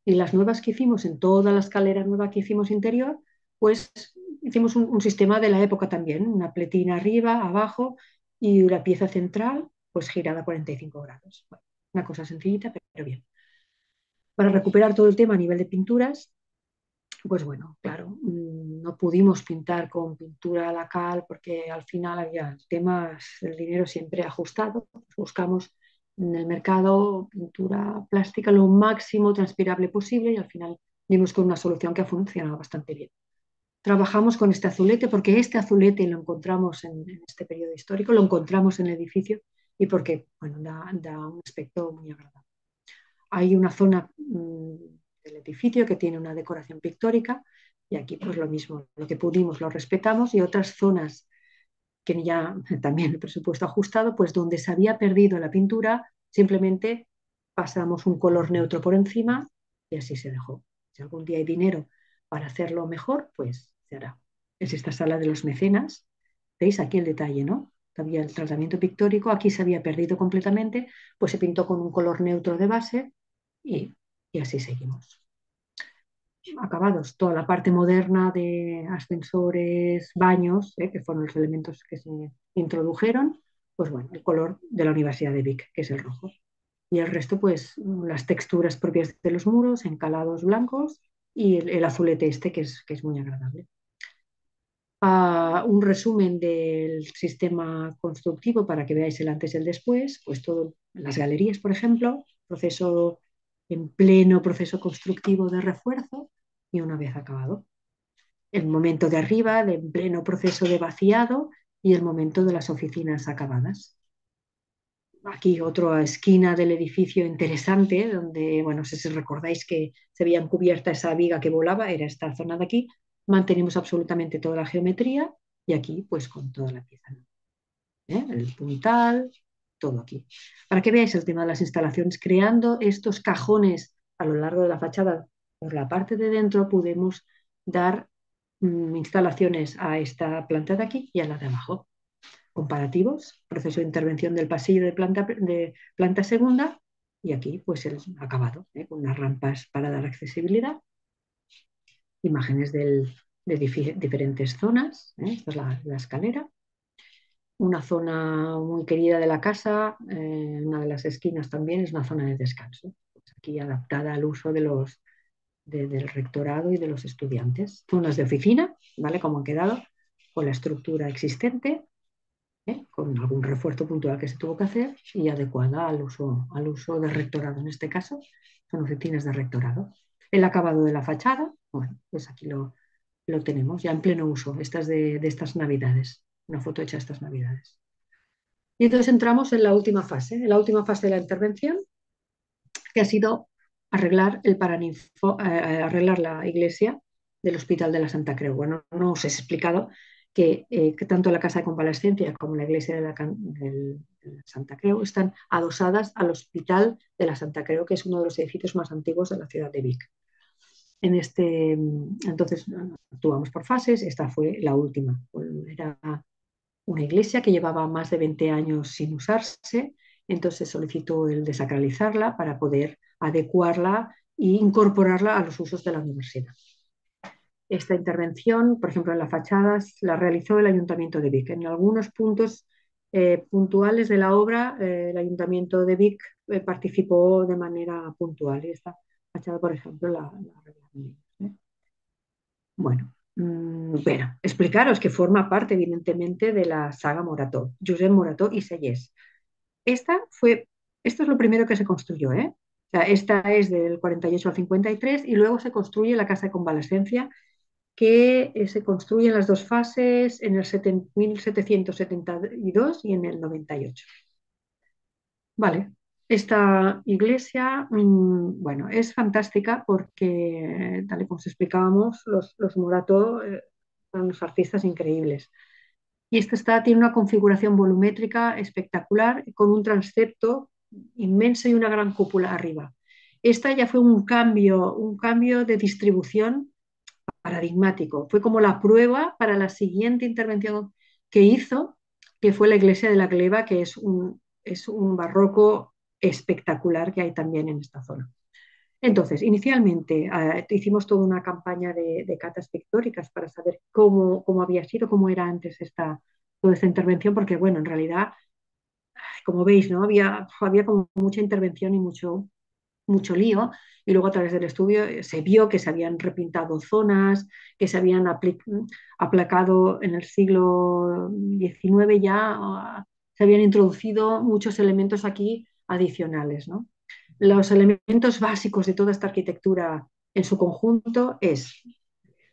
Y las nuevas que hicimos, en toda la escalera nueva que hicimos interior, pues hicimos un sistema de la época también, una pletina arriba, abajo, y la pieza central, pues girada a 45 grados. Bueno, una cosa sencillita, pero bien. Para recuperar todo el tema a nivel de pinturas, pues bueno, claro, no pudimos pintar con pintura a la cal, porque al final había temas, el dinero siempre ajustado, buscamos en el mercado pintura plástica lo máximo transpirable posible y al final vimos con una solución que ha funcionado bastante bien. Trabajamos con este azulete porque este azulete lo encontramos en este periodo histórico, lo encontramos en el edificio y porque bueno, da un aspecto muy agradable. Hay una zona del edificio que tiene una decoración pictórica y aquí pues lo mismo, lo que pudimos lo respetamos y otras zonas que ya también el presupuesto ajustado, pues donde se había perdido la pintura, simplemente pasamos un color neutro por encima y así se dejó. Si algún día hay dinero para hacerlo mejor, pues se hará. Es esta sala de los mecenas, veis aquí el detalle, ¿no? Había el tratamiento pictórico, aquí se había perdido completamente, pues se pintó con un color neutro de base y así seguimos. Acabados, toda la parte moderna de ascensores, baños, que fueron los elementos que se introdujeron, pues bueno, el color de la Universidad de Vic, que es el rojo. Y el resto, pues las texturas propias de los muros, encalados blancos y el azulete este, que es muy agradable. Un resumen del sistema constructivo para que veáis el antes y el después, pues todo, las galerías, por ejemplo, proceso en pleno proceso constructivo de refuerzo y una vez acabado. El momento de arriba, de pleno proceso de vaciado y el momento de las oficinas acabadas. Aquí otra esquina del edificio interesante, donde, bueno, no sé si recordáis que se veía encubierta esa viga que volaba, era esta zona de aquí, mantenemos absolutamente toda la geometría y aquí pues con toda la pieza. El puntal, todo aquí. Para que veáis el tema de las instalaciones, creando estos cajones a lo largo de la fachada, por la parte de dentro podemos dar instalaciones a esta planta de aquí y a la de abajo. Comparativos, proceso de intervención del pasillo de planta segunda y aquí pues el acabado, con unas rampas para dar accesibilidad. Imágenes de diferentes zonas, esta es la escalera. Una zona muy querida de la casa, una de las esquinas también es una zona de descanso, pues aquí adaptada al uso del rectorado y de los estudiantes. Zonas de oficina, ¿vale? Como han quedado, con la estructura existente, con algún refuerzo puntual que se tuvo que hacer y adecuada al uso del rectorado en este caso, son oficinas de rectorado. El acabado de la fachada, bueno, pues aquí lo tenemos ya en pleno uso, estas de estas navidades. Una foto hecha estas navidades. Y entonces entramos en la última fase de la intervención, que ha sido arreglar el paraninfo, arreglar la iglesia del Hospital de la Santa Creu. Bueno, no os he explicado que tanto la Casa de Convalescencia como la iglesia de la Santa Creu están adosadas al Hospital de la Santa Creu, que es uno de los edificios más antiguos de la ciudad de Vic. Entonces actuamos por fases, esta fue la última. Era una iglesia que llevaba más de 20 años sin usarse, entonces solicitó el desacralizarla para poder adecuarla e incorporarla a los usos de la universidad. Esta intervención, por ejemplo, en las fachadas, la realizó el Ayuntamiento de Vic. En algunos puntos puntuales de la obra, el Ayuntamiento de Vic participó de manera puntual. Y esta fachada, por ejemplo, la Bueno, explicaros que forma parte, evidentemente, de la saga Morató, Josep Morató i Codina. Esto es lo primero que se construyó, O sea, esta es del 48 al 53 y luego se construye la Casa de Convalescencia, que se construye en las dos fases, en el 1772 y en el 98. Vale. Esta iglesia, bueno, es fantástica porque, tal y como os explicábamos, los Morató son unos artistas increíbles. Y tiene una configuración volumétrica espectacular con un transepto inmenso y una gran cúpula arriba. Esta ya fue un cambio de distribución paradigmático. Fue como la prueba para la siguiente intervención que hizo, que fue la iglesia de la Gleva, que es un barroco espectacular que hay también en esta zona. Entonces, inicialmente hicimos toda una campaña de catas pictóricas para saber cómo había sido, cómo era antes toda esta intervención, porque bueno, en realidad, como veis, ¿no? había como mucha intervención y mucho lío, y luego a través del estudio se vio que se habían repintado zonas, que se habían aplacado en el siglo XIX ya, se habían introducido muchos elementos aquí adicionales, ¿no? Los elementos básicos de toda esta arquitectura en su conjunto es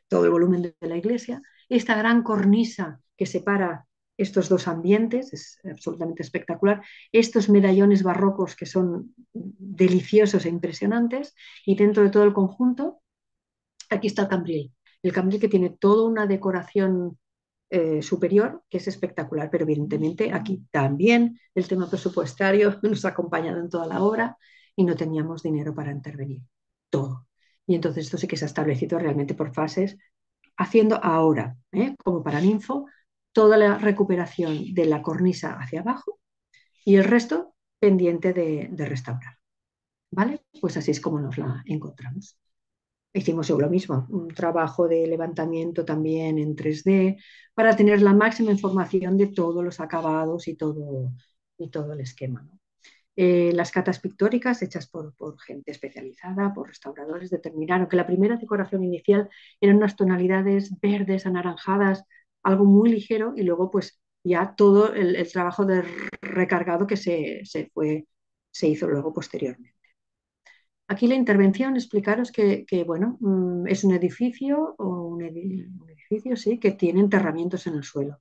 todo el volumen de la iglesia, esta gran cornisa que separa estos dos ambientes, es absolutamente espectacular, estos medallones barrocos que son deliciosos e impresionantes, y dentro de todo el conjunto, aquí está el cambril que tiene toda una decoración superior que es espectacular, pero evidentemente aquí también el tema presupuestario nos ha acompañado en toda la obra y no teníamos dinero para intervenir, todo. Y entonces esto sí que se ha establecido realmente por fases, haciendo ahora, como paraninfo, toda la recuperación de la cornisa hacia abajo y el resto pendiente de restaurar. ¿Vale? Pues así es como nos la encontramos. Hicimos lo mismo, un trabajo de levantamiento también en 3D para tener la máxima información de todos los acabados y todo el esquema, ¿no? Las catas pictóricas hechas por gente especializada, por restauradores, determinaron que la primera decoración inicial eran unas tonalidades verdes, anaranjadas, algo muy ligero, y luego pues ya todo el trabajo de recargado que se hizo luego posteriormente. Aquí la intervención, explicaros que bueno, es un edificio, sí, que tiene enterramientos en el suelo.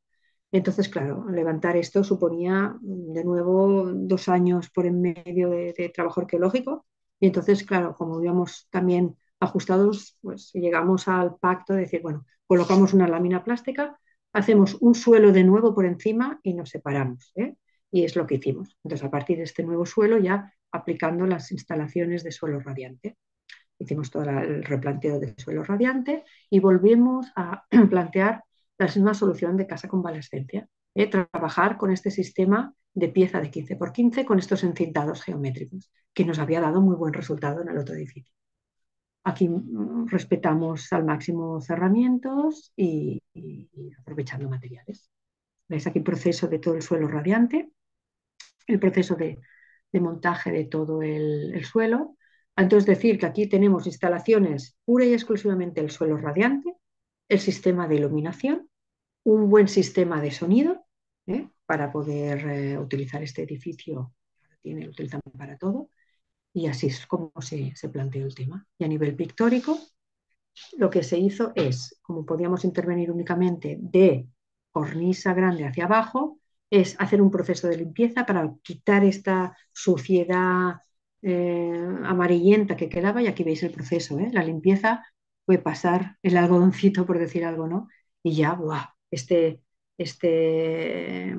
Entonces, claro, levantar esto suponía de nuevo 2 años por en medio de trabajo arqueológico, y entonces, claro, como íbamos también ajustados, pues llegamos al pacto de decir, bueno, colocamos una lámina plástica, hacemos un suelo de nuevo por encima y nos separamos, y es lo que hicimos. Entonces, a partir de este nuevo suelo, ya aplicando las instalaciones de suelo radiante, hicimos todo el replanteo de suelo radiante y volvimos a plantear la misma solución de casa convalescencia, trabajar con este sistema de pieza de 15×15 con estos encintados geométricos, que nos había dado muy buen resultado en el otro edificio. Aquí respetamos al máximo cerramientos y aprovechando materiales. Veis aquí el proceso de todo el suelo radiante, el proceso de montaje de todo el suelo. Entonces decir que aquí tenemos instalaciones pura y exclusivamente el suelo radiante, el sistema de iluminación, un buen sistema de sonido para poder utilizar este edificio, lo utilizan para todo. Y así es como se planteó el tema. Y a nivel pictórico, lo que se hizo es, como podíamos intervenir únicamente de cornisa grande hacia abajo, es hacer un proceso de limpieza para quitar esta suciedad amarillenta que quedaba. Y aquí veis el proceso, la limpieza fue pasar el algodoncito, por decir algo, ¿no? Y ya, ¡buah! Este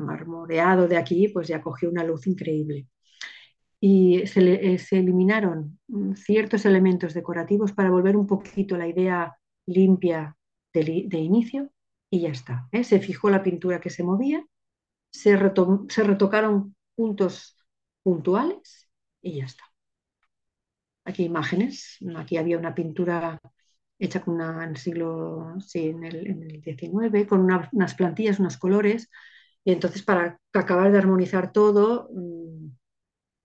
marmoreado de aquí pues ya cogió una luz increíble. Y se eliminaron ciertos elementos decorativos para volver un poquito la idea limpia de inicio, y ya está, Se fijó la pintura que se movía, se retocaron puntos puntuales y ya está. Aquí imágenes, aquí había una pintura hecha con en el XIX, con unas plantillas, unos colores, y entonces para acabar de armonizar todo,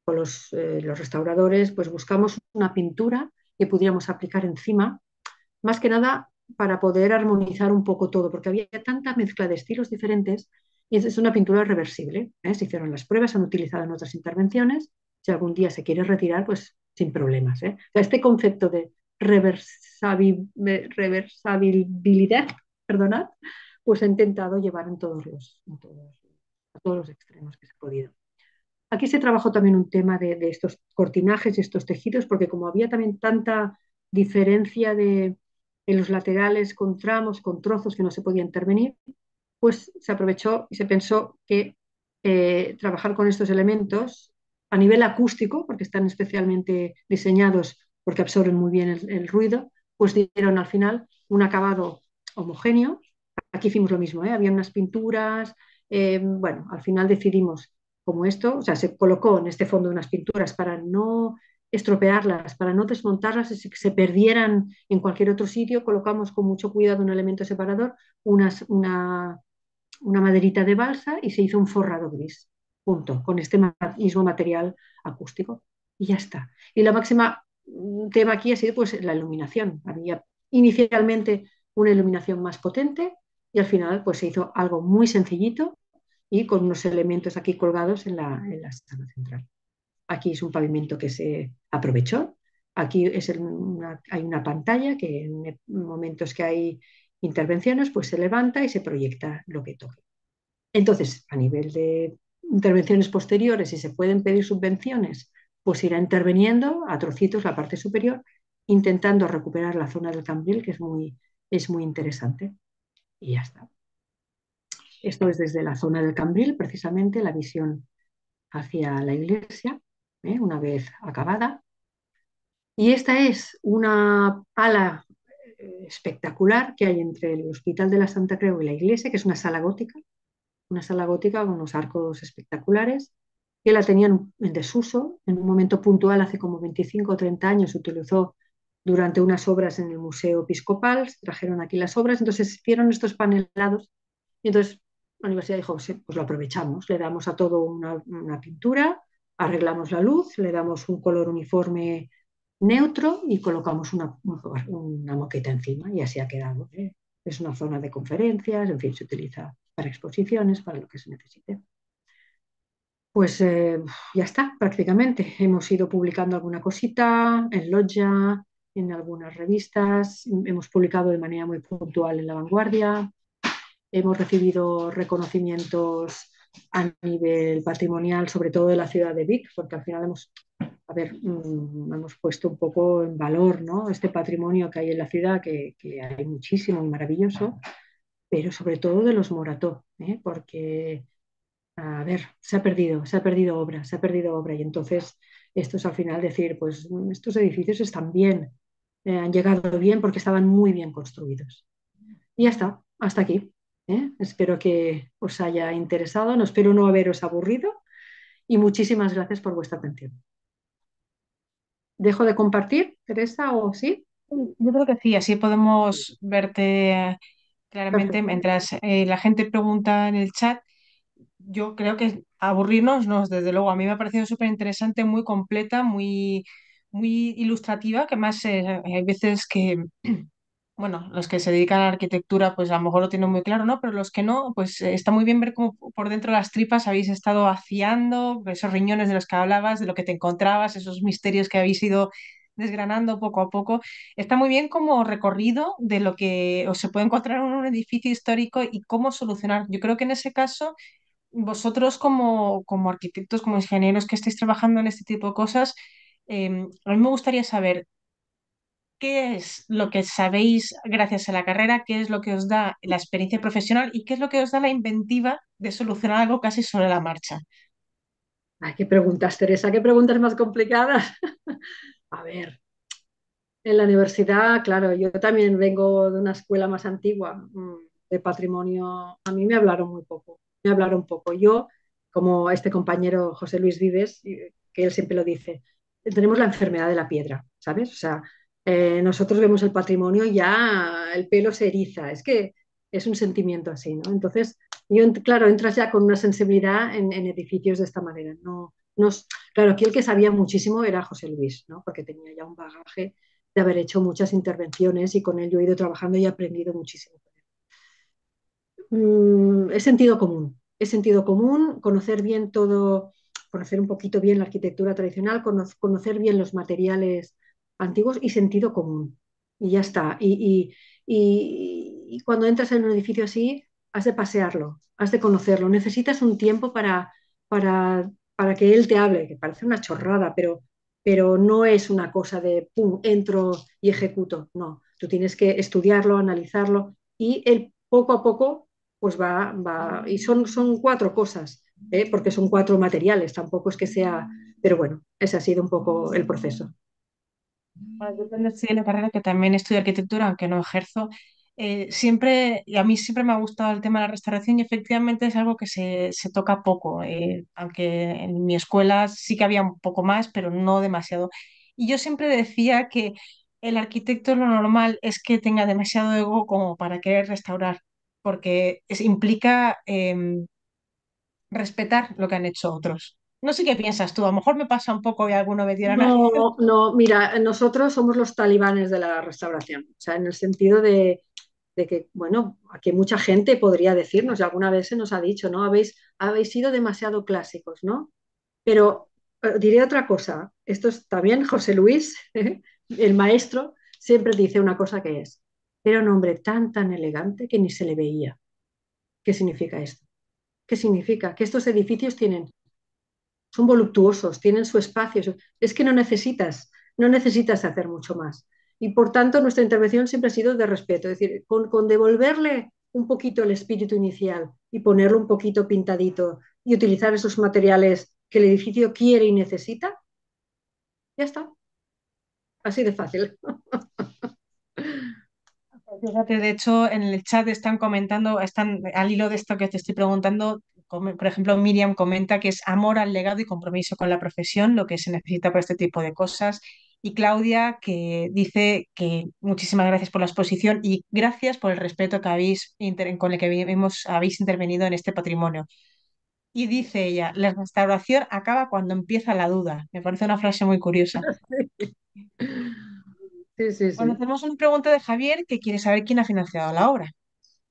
con los restauradores, pues buscamos una pintura que pudiéramos aplicar encima, más que nada para poder armonizar un poco todo, porque había tanta mezcla de estilos diferentes, y es una pintura reversible, Se hicieron las pruebas, se han utilizado en otras intervenciones, si algún día se quiere retirar, pues sin problemas, O sea, este concepto de reversibilidad, perdonad, pues he intentado llevar a todos los extremos que se ha podido. Aquí se trabajó también un tema de estos cortinajes y estos tejidos, porque como había también tanta diferencia en los laterales con tramos, con trozos que no se podía intervenir, pues se aprovechó y se pensó que trabajar con estos elementos a nivel acústico, porque están especialmente diseñados porque absorben muy bien el ruido, pues dieron al final un acabado homogéneo. Aquí hicimos lo mismo, había unas pinturas, bueno, al final decidimos como esto, o sea, se colocó en este fondo unas pinturas para no estropearlas, para no desmontarlas y que se perdieran en cualquier otro sitio. Colocamos con mucho cuidado un elemento separador, una maderita de balsa, y se hizo un forrado gris, punto, con este mismo material acústico. Y ya está. Y la máxima tema aquí ha sido pues la iluminación. Había inicialmente una iluminación más potente y al final pues se hizo algo muy sencillito, y con unos elementos aquí colgados en la sala central. Aquí es un pavimento que se aprovechó, Aquí es hay una pantalla que en momentos que hay intervenciones pues se levanta y se proyecta lo que toque. Entonces, a nivel de intervenciones posteriores, si se pueden pedir subvenciones, pues irá interviniendo a trocitos la parte superior, intentando recuperar la zona del cambril, que es muy interesante. Y ya está. Esto es desde la zona del cambril, precisamente la visión hacia la iglesia, una vez acabada. Y esta es una ala espectacular que hay entre el Hospital de la Santa Creu y la iglesia, que es una sala gótica con unos arcos espectaculares, que la tenían en desuso. En un momento puntual, hace como 25 o 30 años, se utilizó durante unas obras en el Museo Episcopal, se trajeron aquí las obras, entonces hicieron estos panelados, y entonces la universidad dijo, sí, pues lo aprovechamos, le damos a todo una pintura, arreglamos la luz, le damos un color uniforme neutro y colocamos una moqueta encima, y así ha quedado, ¿eh? Es una zona de conferencias, en fin, se utiliza para exposiciones, para lo que se necesite. Pues ya está, prácticamente. Hemos ido publicando alguna cosita en Loggia, en algunas revistas, hemos publicado de manera muy puntual en La Vanguardia, hemos recibido reconocimientos a nivel patrimonial, sobre todo de la ciudad de Vic, porque al final hemos puesto un poco en valor, ¿no?, este patrimonio que hay en la ciudad, que hay muchísimo y maravilloso, pero sobre todo de los Morató, porque, a ver, se ha perdido obra, y entonces esto es al final decir, pues estos edificios están bien, han llegado bien porque estaban muy bien construidos. Y ya está, hasta aquí. Espero que os haya interesado, no espero no haberos aburrido, y muchísimas gracias por vuestra atención. ¿Dejo de compartir, Teresa, o sí? Yo creo que sí, así podemos verte claramente. Perfecto. Mientras la gente pregunta en el chat. Yo creo que aburrirnos, no, desde luego. A mí me ha parecido súper interesante, muy completa, muy ilustrativa, que más hay veces que, bueno, los que se dedican a la arquitectura pues a lo mejor lo tienen muy claro, ¿no? Pero los que no, pues está muy bien ver cómo por dentro de las tripas habéis estado vaciando, esos riñones de los que hablabas, de lo que te encontrabas, esos misterios que habéis ido desgranando poco a poco. Está muy bien como recorrido de lo que se puede encontrar en un edificio histórico y cómo solucionar. Yo creo que en ese caso... Vosotros como arquitectos, como ingenieros que estáis trabajando en este tipo de cosas, a mí me gustaría saber qué es lo que sabéis gracias a la carrera, qué es lo que os da la experiencia profesional y qué es lo que os da la inventiva de solucionar algo casi sobre la marcha. Ay, qué preguntas, Teresa, qué preguntas más complicadas. A ver, en la universidad, claro, yo también vengo de una escuela más antigua de patrimonio. A mí me hablaron muy poco. Yo, como este compañero José Luis Vives, que él siempre lo dice, tenemos la enfermedad de la piedra, ¿sabes? O sea, nosotros vemos el patrimonio y ya el pelo se eriza, es que es un sentimiento así, ¿no? Entonces, claro, entras ya con una sensibilidad en edificios de esta manera. Claro, aquí el que sabía muchísimo era José Luis, ¿no? Porque tenía ya un bagaje de haber hecho muchas intervenciones y con él yo he ido trabajando y he aprendido muchísimo. Es sentido común, conocer bien todo, conocer un poquito bien la arquitectura tradicional, conocer bien los materiales antiguos y sentido común. Y ya está. Y cuando entras en un edificio así, has de pasearlo, has de conocerlo. Necesitas un tiempo para que él te hable, que parece una chorrada, pero no es una cosa de pum, entro y ejecuto. No, tú tienes que estudiarlo, analizarlo y él poco a poco... pues y son cuatro cosas, porque son cuatro materiales, tampoco es que sea... Pero bueno, ese ha sido un poco el proceso. Bueno, yo cuando estudié la carrera, que también estudio arquitectura, aunque no ejerzo, y a mí siempre me ha gustado el tema de la restauración y efectivamente es algo que se toca poco, aunque en mi escuela sí que había un poco más, pero no demasiado. Y yo siempre decía que el arquitecto lo normal es que tenga demasiado ego como para querer restaurar, porque implica respetar lo que han hecho otros. No sé qué piensas tú, a lo mejor me pasa un poco y alguno me dirá... No, mira, nosotros somos los talibanes de la restauración, o sea, en el sentido de que, bueno, que mucha gente podría decirnos, y alguna vez se nos ha dicho, ¿no? Habéis sido demasiado clásicos, ¿no? Pero diré otra cosa, esto es también José Luis, el maestro, siempre dice una cosa que es, era un hombre tan elegante que ni se le veía. ¿Qué significa esto? ¿Qué significa? Que estos edificios tienen, son voluptuosos, tienen su espacio, es que no necesitas hacer mucho más. Y por tanto nuestra intervención siempre ha sido de respeto, es decir, con devolverle un poquito el espíritu inicial y ponerlo un poquito pintadito y utilizar esos materiales que el edificio quiere y necesita, ya está. Así de fácil. Fíjate, de hecho, en el chat están comentando, están al hilo de esto que te estoy preguntando, por ejemplo, Miriam comenta que es amor al legado y compromiso con la profesión lo que se necesita para este tipo de cosas. Y Claudia, que dice que muchísimas gracias por la exposición y gracias por el respeto que habéis intervenido en este patrimonio. Y dice ella, la restauración acaba cuando empieza la duda. Me parece una frase muy curiosa. Sí. Bueno, tenemos una pregunta de Javier que quiere saber quién ha financiado la obra.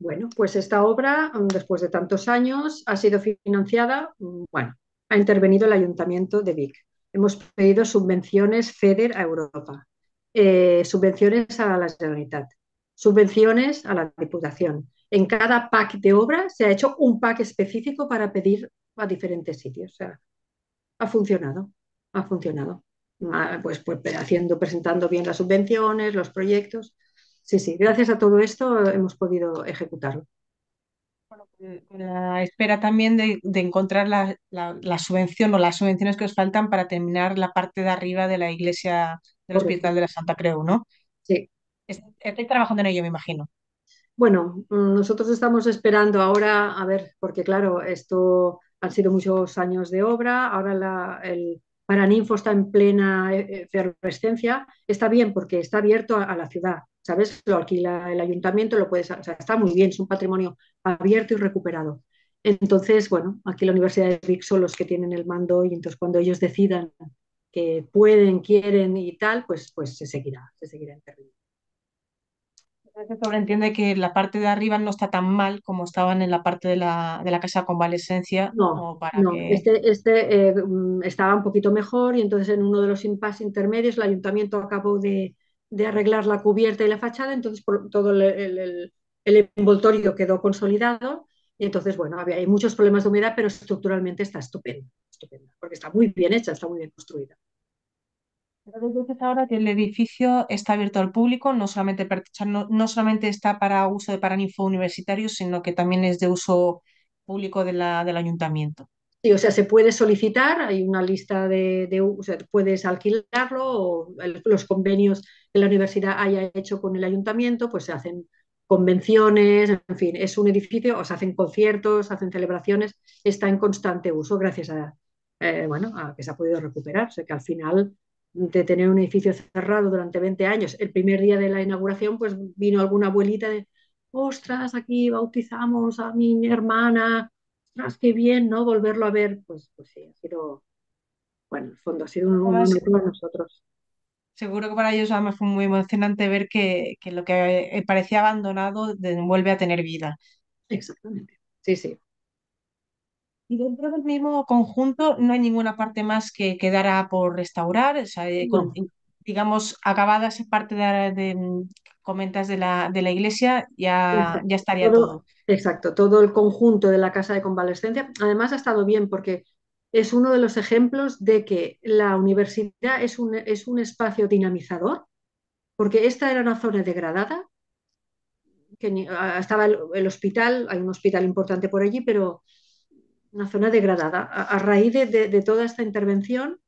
Bueno, pues esta obra, después de tantos años, ha sido financiada, bueno, ha intervenido el Ayuntamiento de Vic. Hemos pedido subvenciones FEDER a Europa, subvenciones a la Generalitat, subvenciones a la Diputación. En cada pack de obra se ha hecho un pack específico para pedir a diferentes sitios. O sea, ha funcionado. Pues presentando bien las subvenciones, los proyectos. Sí, gracias a todo esto hemos podido ejecutarlo. La espera también de encontrar la subvención o las subvenciones que os faltan para terminar la parte de arriba de la iglesia del Hospital de la Santa Creu, ¿no? Sí. Estáis trabajando en ello, me imagino. Bueno, nosotros estamos esperando ahora, a ver, porque claro, esto han sido muchos años de obra, ahora el Paraninfo está en plena efervescencia, está bien porque está abierto a la ciudad. ¿Sabes? Lo alquila el ayuntamiento, lo puedes, o sea, está muy bien, es un patrimonio abierto y recuperado. Entonces, bueno, aquí la Universidad de Vic son los que tienen el mando y entonces cuando ellos decidan que pueden, quieren y tal, pues se seguirá interviniendo. Se sobreentiende que la parte de arriba no está tan mal como estaban en la parte de la casa de convalescencia. Este estaba un poquito mejor y entonces en uno de los impases intermedios el ayuntamiento acabó de arreglar la cubierta y la fachada, entonces todo el envoltorio quedó consolidado y entonces, bueno, hay muchos problemas de humedad, pero estructuralmente está estupenda, porque está muy bien hecha, está muy bien construida. Entonces ahora que el edificio está abierto al público, no solamente está para uso de paraninfo universitario, sino que también es de uso público del ayuntamiento. Sí, o sea, se puede solicitar, hay una lista o sea, puedes alquilarlo o los convenios que la universidad haya hecho con el ayuntamiento, pues se hacen convenciones, en fin, es un edificio, o se hacen conciertos, se hacen celebraciones, está en constante uso gracias a que se ha podido recuperar, o sea que al final de tener un edificio cerrado durante 20 años, el primer día de la inauguración pues vino alguna abuelita de, ostras, aquí bautizamos a mi hermana, qué bien, ¿no? Volverlo a ver, pues sí, ha sido, bueno, en el fondo ha sido un momento para nosotros. Seguro que para ellos además fue muy emocionante ver que lo que parecía abandonado vuelve a tener vida. Exactamente, sí. Y dentro del mismo conjunto no hay ninguna parte más que quedara por restaurar, o sea, no. Digamos, acabada esa parte de comentas de la iglesia, ya estaría todo. Exacto, todo el conjunto de la Casa de Convalescencia. Además ha estado bien porque es uno de los ejemplos de que la universidad es un espacio dinamizador, porque esta era una zona degradada, estaba el hospital, hay un hospital importante por allí, pero una zona degradada. A raíz de toda esta intervención,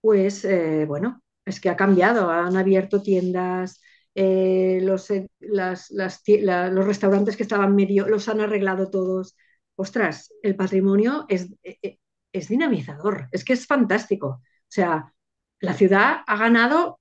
pues bueno, es que ha cambiado, han abierto tiendas. Los restaurantes que estaban medio los han arreglado todos. Ostras, el patrimonio es dinamizador, es que es fantástico. O sea, la ciudad ha ganado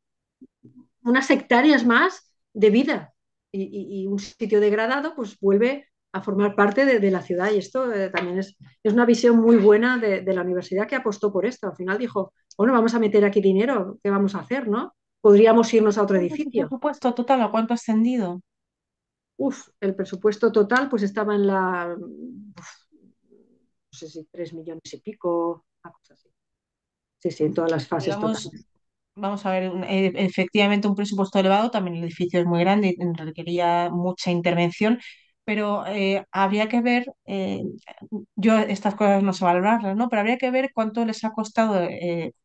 unas hectáreas más de vida y un sitio degradado pues vuelve a formar parte de la ciudad y esto también es una visión muy buena de la universidad que apostó por esto. Al final dijo, bueno, vamos a meter aquí dinero, ¿qué vamos a hacer, no? Podríamos irnos a otro edificio. ¿El presupuesto total a cuánto ha ascendido? El presupuesto total pues estaba en no sé si 3 millones y pico, una cosa así. Sí, en todas las fases. Totalmente. Vamos a ver, efectivamente un presupuesto elevado, también el edificio es muy grande y requería mucha intervención, pero habría que ver, yo estas cosas no sé valorarlas, ¿no? Pero habría que ver cuánto les ha costado,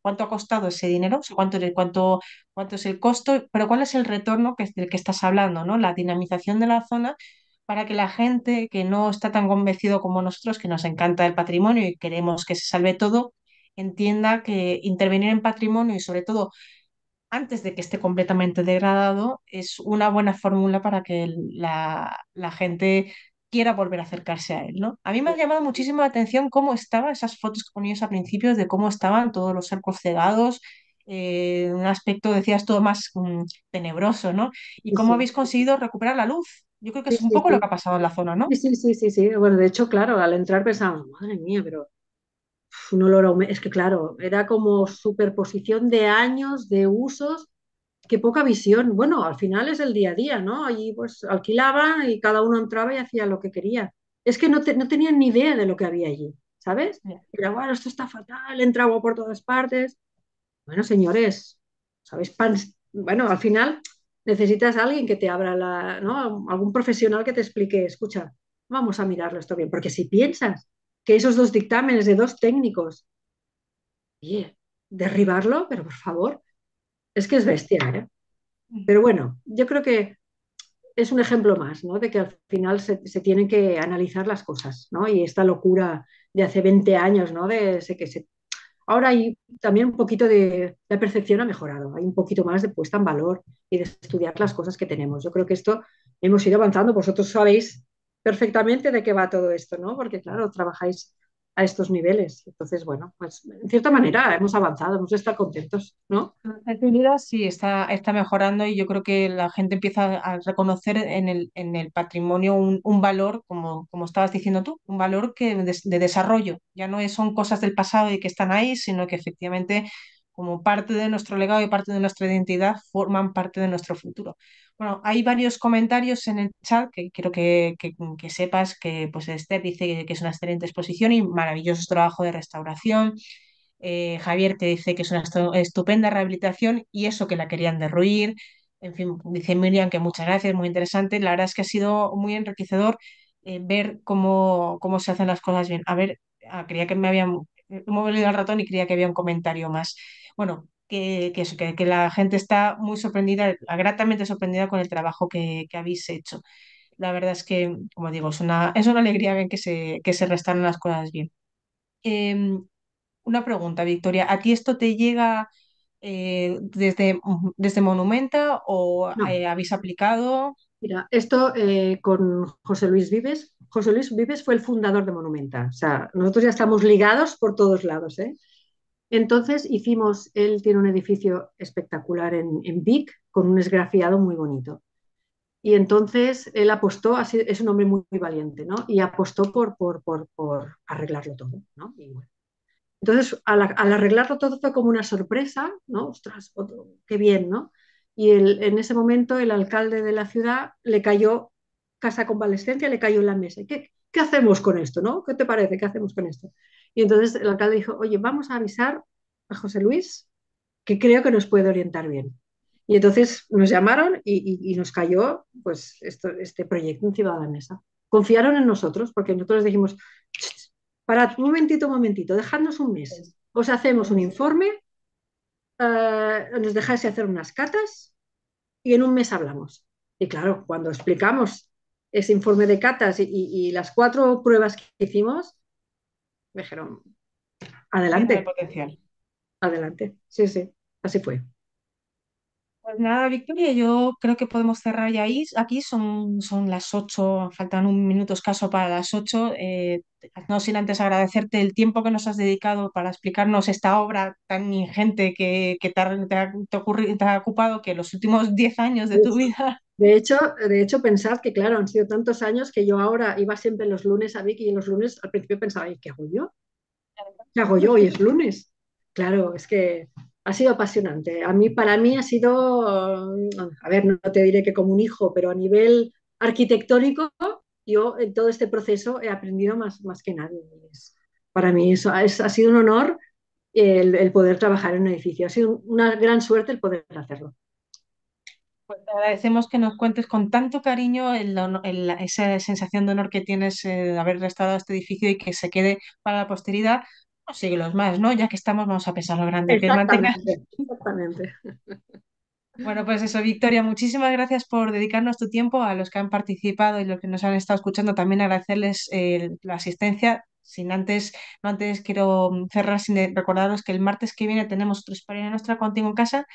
cuánto ha costado ese dinero, o sea, cuánto es el costo, pero cuál es el retorno del que estás hablando, ¿no? La dinamización de la zona para que la gente que no está tan convencido como nosotros, que nos encanta el patrimonio y queremos que se salve todo, entienda que intervenir en patrimonio y sobre todo antes de que esté completamente degradado es una buena fórmula para que la gente quiera volver a acercarse a él, ¿no? A mí me ha llamado muchísimo la atención cómo estaban esas fotos que ponías a principios de cómo estaban todos los arcos cegados, un aspecto, decías, todo más tenebroso, ¿no? Y cómo habéis conseguido recuperar la luz. Yo creo que es un poco lo que ha pasado en la zona, ¿no? Sí. Bueno, de hecho, claro, al entrar pensábamos, madre mía, pero... No lo, es que claro, era como superposición de años, de usos, que poca visión. Bueno, al final es el día a día, ¿no? Allí pues alquilaban y cada uno entraba y hacía lo que quería. Es que no tenían ni idea de lo que había allí, ¿sabes? Era, bueno, esto está fatal, entra agua por todas partes. Bueno, señores, ¿sabéis? Bueno, al final necesitas a alguien que te abra ¿no? Algún profesional que te explique, escucha, vamos a mirarlo esto bien, porque si piensas que esos dos dictámenes de dos técnicos, oye, derribarlo, pero por favor, es que es bestia, ¿eh? Pero bueno, yo creo que es un ejemplo más, ¿no? De que al final se tienen que analizar las cosas, ¿no? Y esta locura de hace 20 años, ¿no? Ahora hay también un poquito de... La percepción ha mejorado, hay un poquito más de puesta en valor y de estudiar las cosas que tenemos. Yo creo que esto hemos ido avanzando, vosotros sabéis perfectamente de qué va todo esto, ¿no? Porque, claro, trabajáis a estos niveles. Entonces, bueno, pues en cierta manera hemos avanzado, hemos de estar contentos, ¿no? La actividad sí está mejorando y yo creo que la gente empieza a reconocer en el patrimonio un valor, como estabas diciendo tú, un valor de desarrollo. Ya no son cosas del pasado y que están ahí, sino que efectivamente, como parte de nuestro legado y parte de nuestra identidad, forman parte de nuestro futuro. Bueno, hay varios comentarios en el chat que quiero que sepas que pues Esther dice que es una excelente exposición y maravilloso trabajo de restauración. Javier te dice que es una estupenda rehabilitación y eso que la querían derruir. En fin, dice Miriam que muchas gracias, muy interesante. La verdad es que ha sido muy enriquecedor ver cómo se hacen las cosas bien. A ver, creía que me he movido el ratón y creía que había un comentario más. Bueno, que la gente está muy sorprendida, gratamente sorprendida con el trabajo que habéis hecho. La verdad es que, como digo, es una alegría ver que se restauran las cosas bien. Una pregunta, Victoria, ¿a ti esto te llega desde Monumenta o no? ¿Habéis aplicado? Mira, esto con José Luis Vives. José Luis Vives fue el fundador de Monumenta. O sea, nosotros ya estamos ligados por todos lados, ¿eh? Entonces hicimos, él tiene un edificio espectacular en Vic, con un esgrafiado muy bonito. Y entonces él apostó, es un hombre muy, muy valiente, ¿no? Y apostó por arreglarlo todo, ¿no? Y bueno, entonces, al arreglarlo todo fue como una sorpresa, ¿no? Ostras, qué bien, ¿no? Y en ese momento el alcalde de la ciudad le cayó Casa de Convalescencia, le cayó en la mesa. ¿Qué hacemos con esto, no? ¿Qué te parece? ¿Qué hacemos con esto? Y entonces el alcalde dijo, oye, vamos a avisar a José Luis que creo que nos puede orientar bien. Y entonces nos llamaron y nos cayó pues, este proyecto encima de la mesa. Confiaron en nosotros porque nosotros dijimos, parad, un momentito, dejadnos un mes. Os hacemos un informe. Nos dejáis hacer unas catas y en un mes hablamos. Y claro, cuando explicamos ese informe de catas y las 4 pruebas que hicimos, me dijeron, adelante. Potencial. Adelante, sí, así fue. Pues nada, Victoria, yo creo que podemos cerrar ya aquí, son las 8, faltan un minuto escaso para las 8, no sin antes agradecerte el tiempo que nos has dedicado para explicarnos esta obra tan ingente que te ha ocupado que los últimos 10 años de tu vida. De hecho, pensad que claro, han sido tantos años que yo ahora iba siempre los lunes a Vic y los lunes al principio pensaba, ¿qué hago yo? ¿Qué hago yo? Hoy es lunes. Claro, es que... Ha sido apasionante. Para mí ha sido, a ver, no te diré que como un hijo, pero a nivel arquitectónico, yo en todo este proceso he aprendido más que nadie. Para mí eso ha sido un honor el poder trabajar en un edificio. Ha sido una gran suerte el poder hacerlo. Pues te agradecemos que nos cuentes con tanto cariño esa sensación de honor que tienes de haber restaurado este edificio y que se quede para la posteridad unos siglos más, ¿no? Ya que estamos, vamos a pensar lo grande. Exactamente, que exactamente. Bueno, pues eso, Victoria, muchísimas gracias por dedicarnos tu tiempo. A los que han participado y los que nos han estado escuchando, también agradecerles la asistencia. No antes quiero cerrar sin recordaros que el martes que viene tenemos otro Hispania Nostra contigo en casa.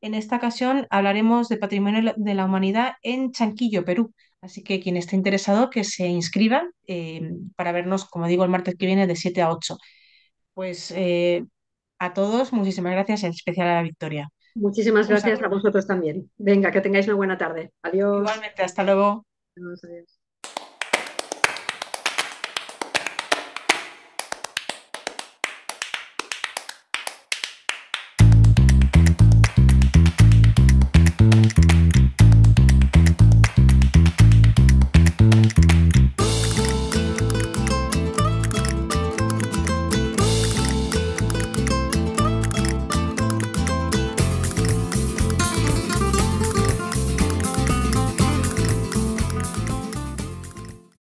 En esta ocasión hablaremos de Patrimonio de la Humanidad en Chanquillo, Perú. Así que quien esté interesado que se inscriba para vernos, como digo, el martes que viene de 7 a 8. Pues a todos, muchísimas gracias, en especial a la Victoria. Muchísimas gracias a vosotros también. Venga, que tengáis una buena tarde. Adiós. Igualmente, hasta luego. Adiós, adiós.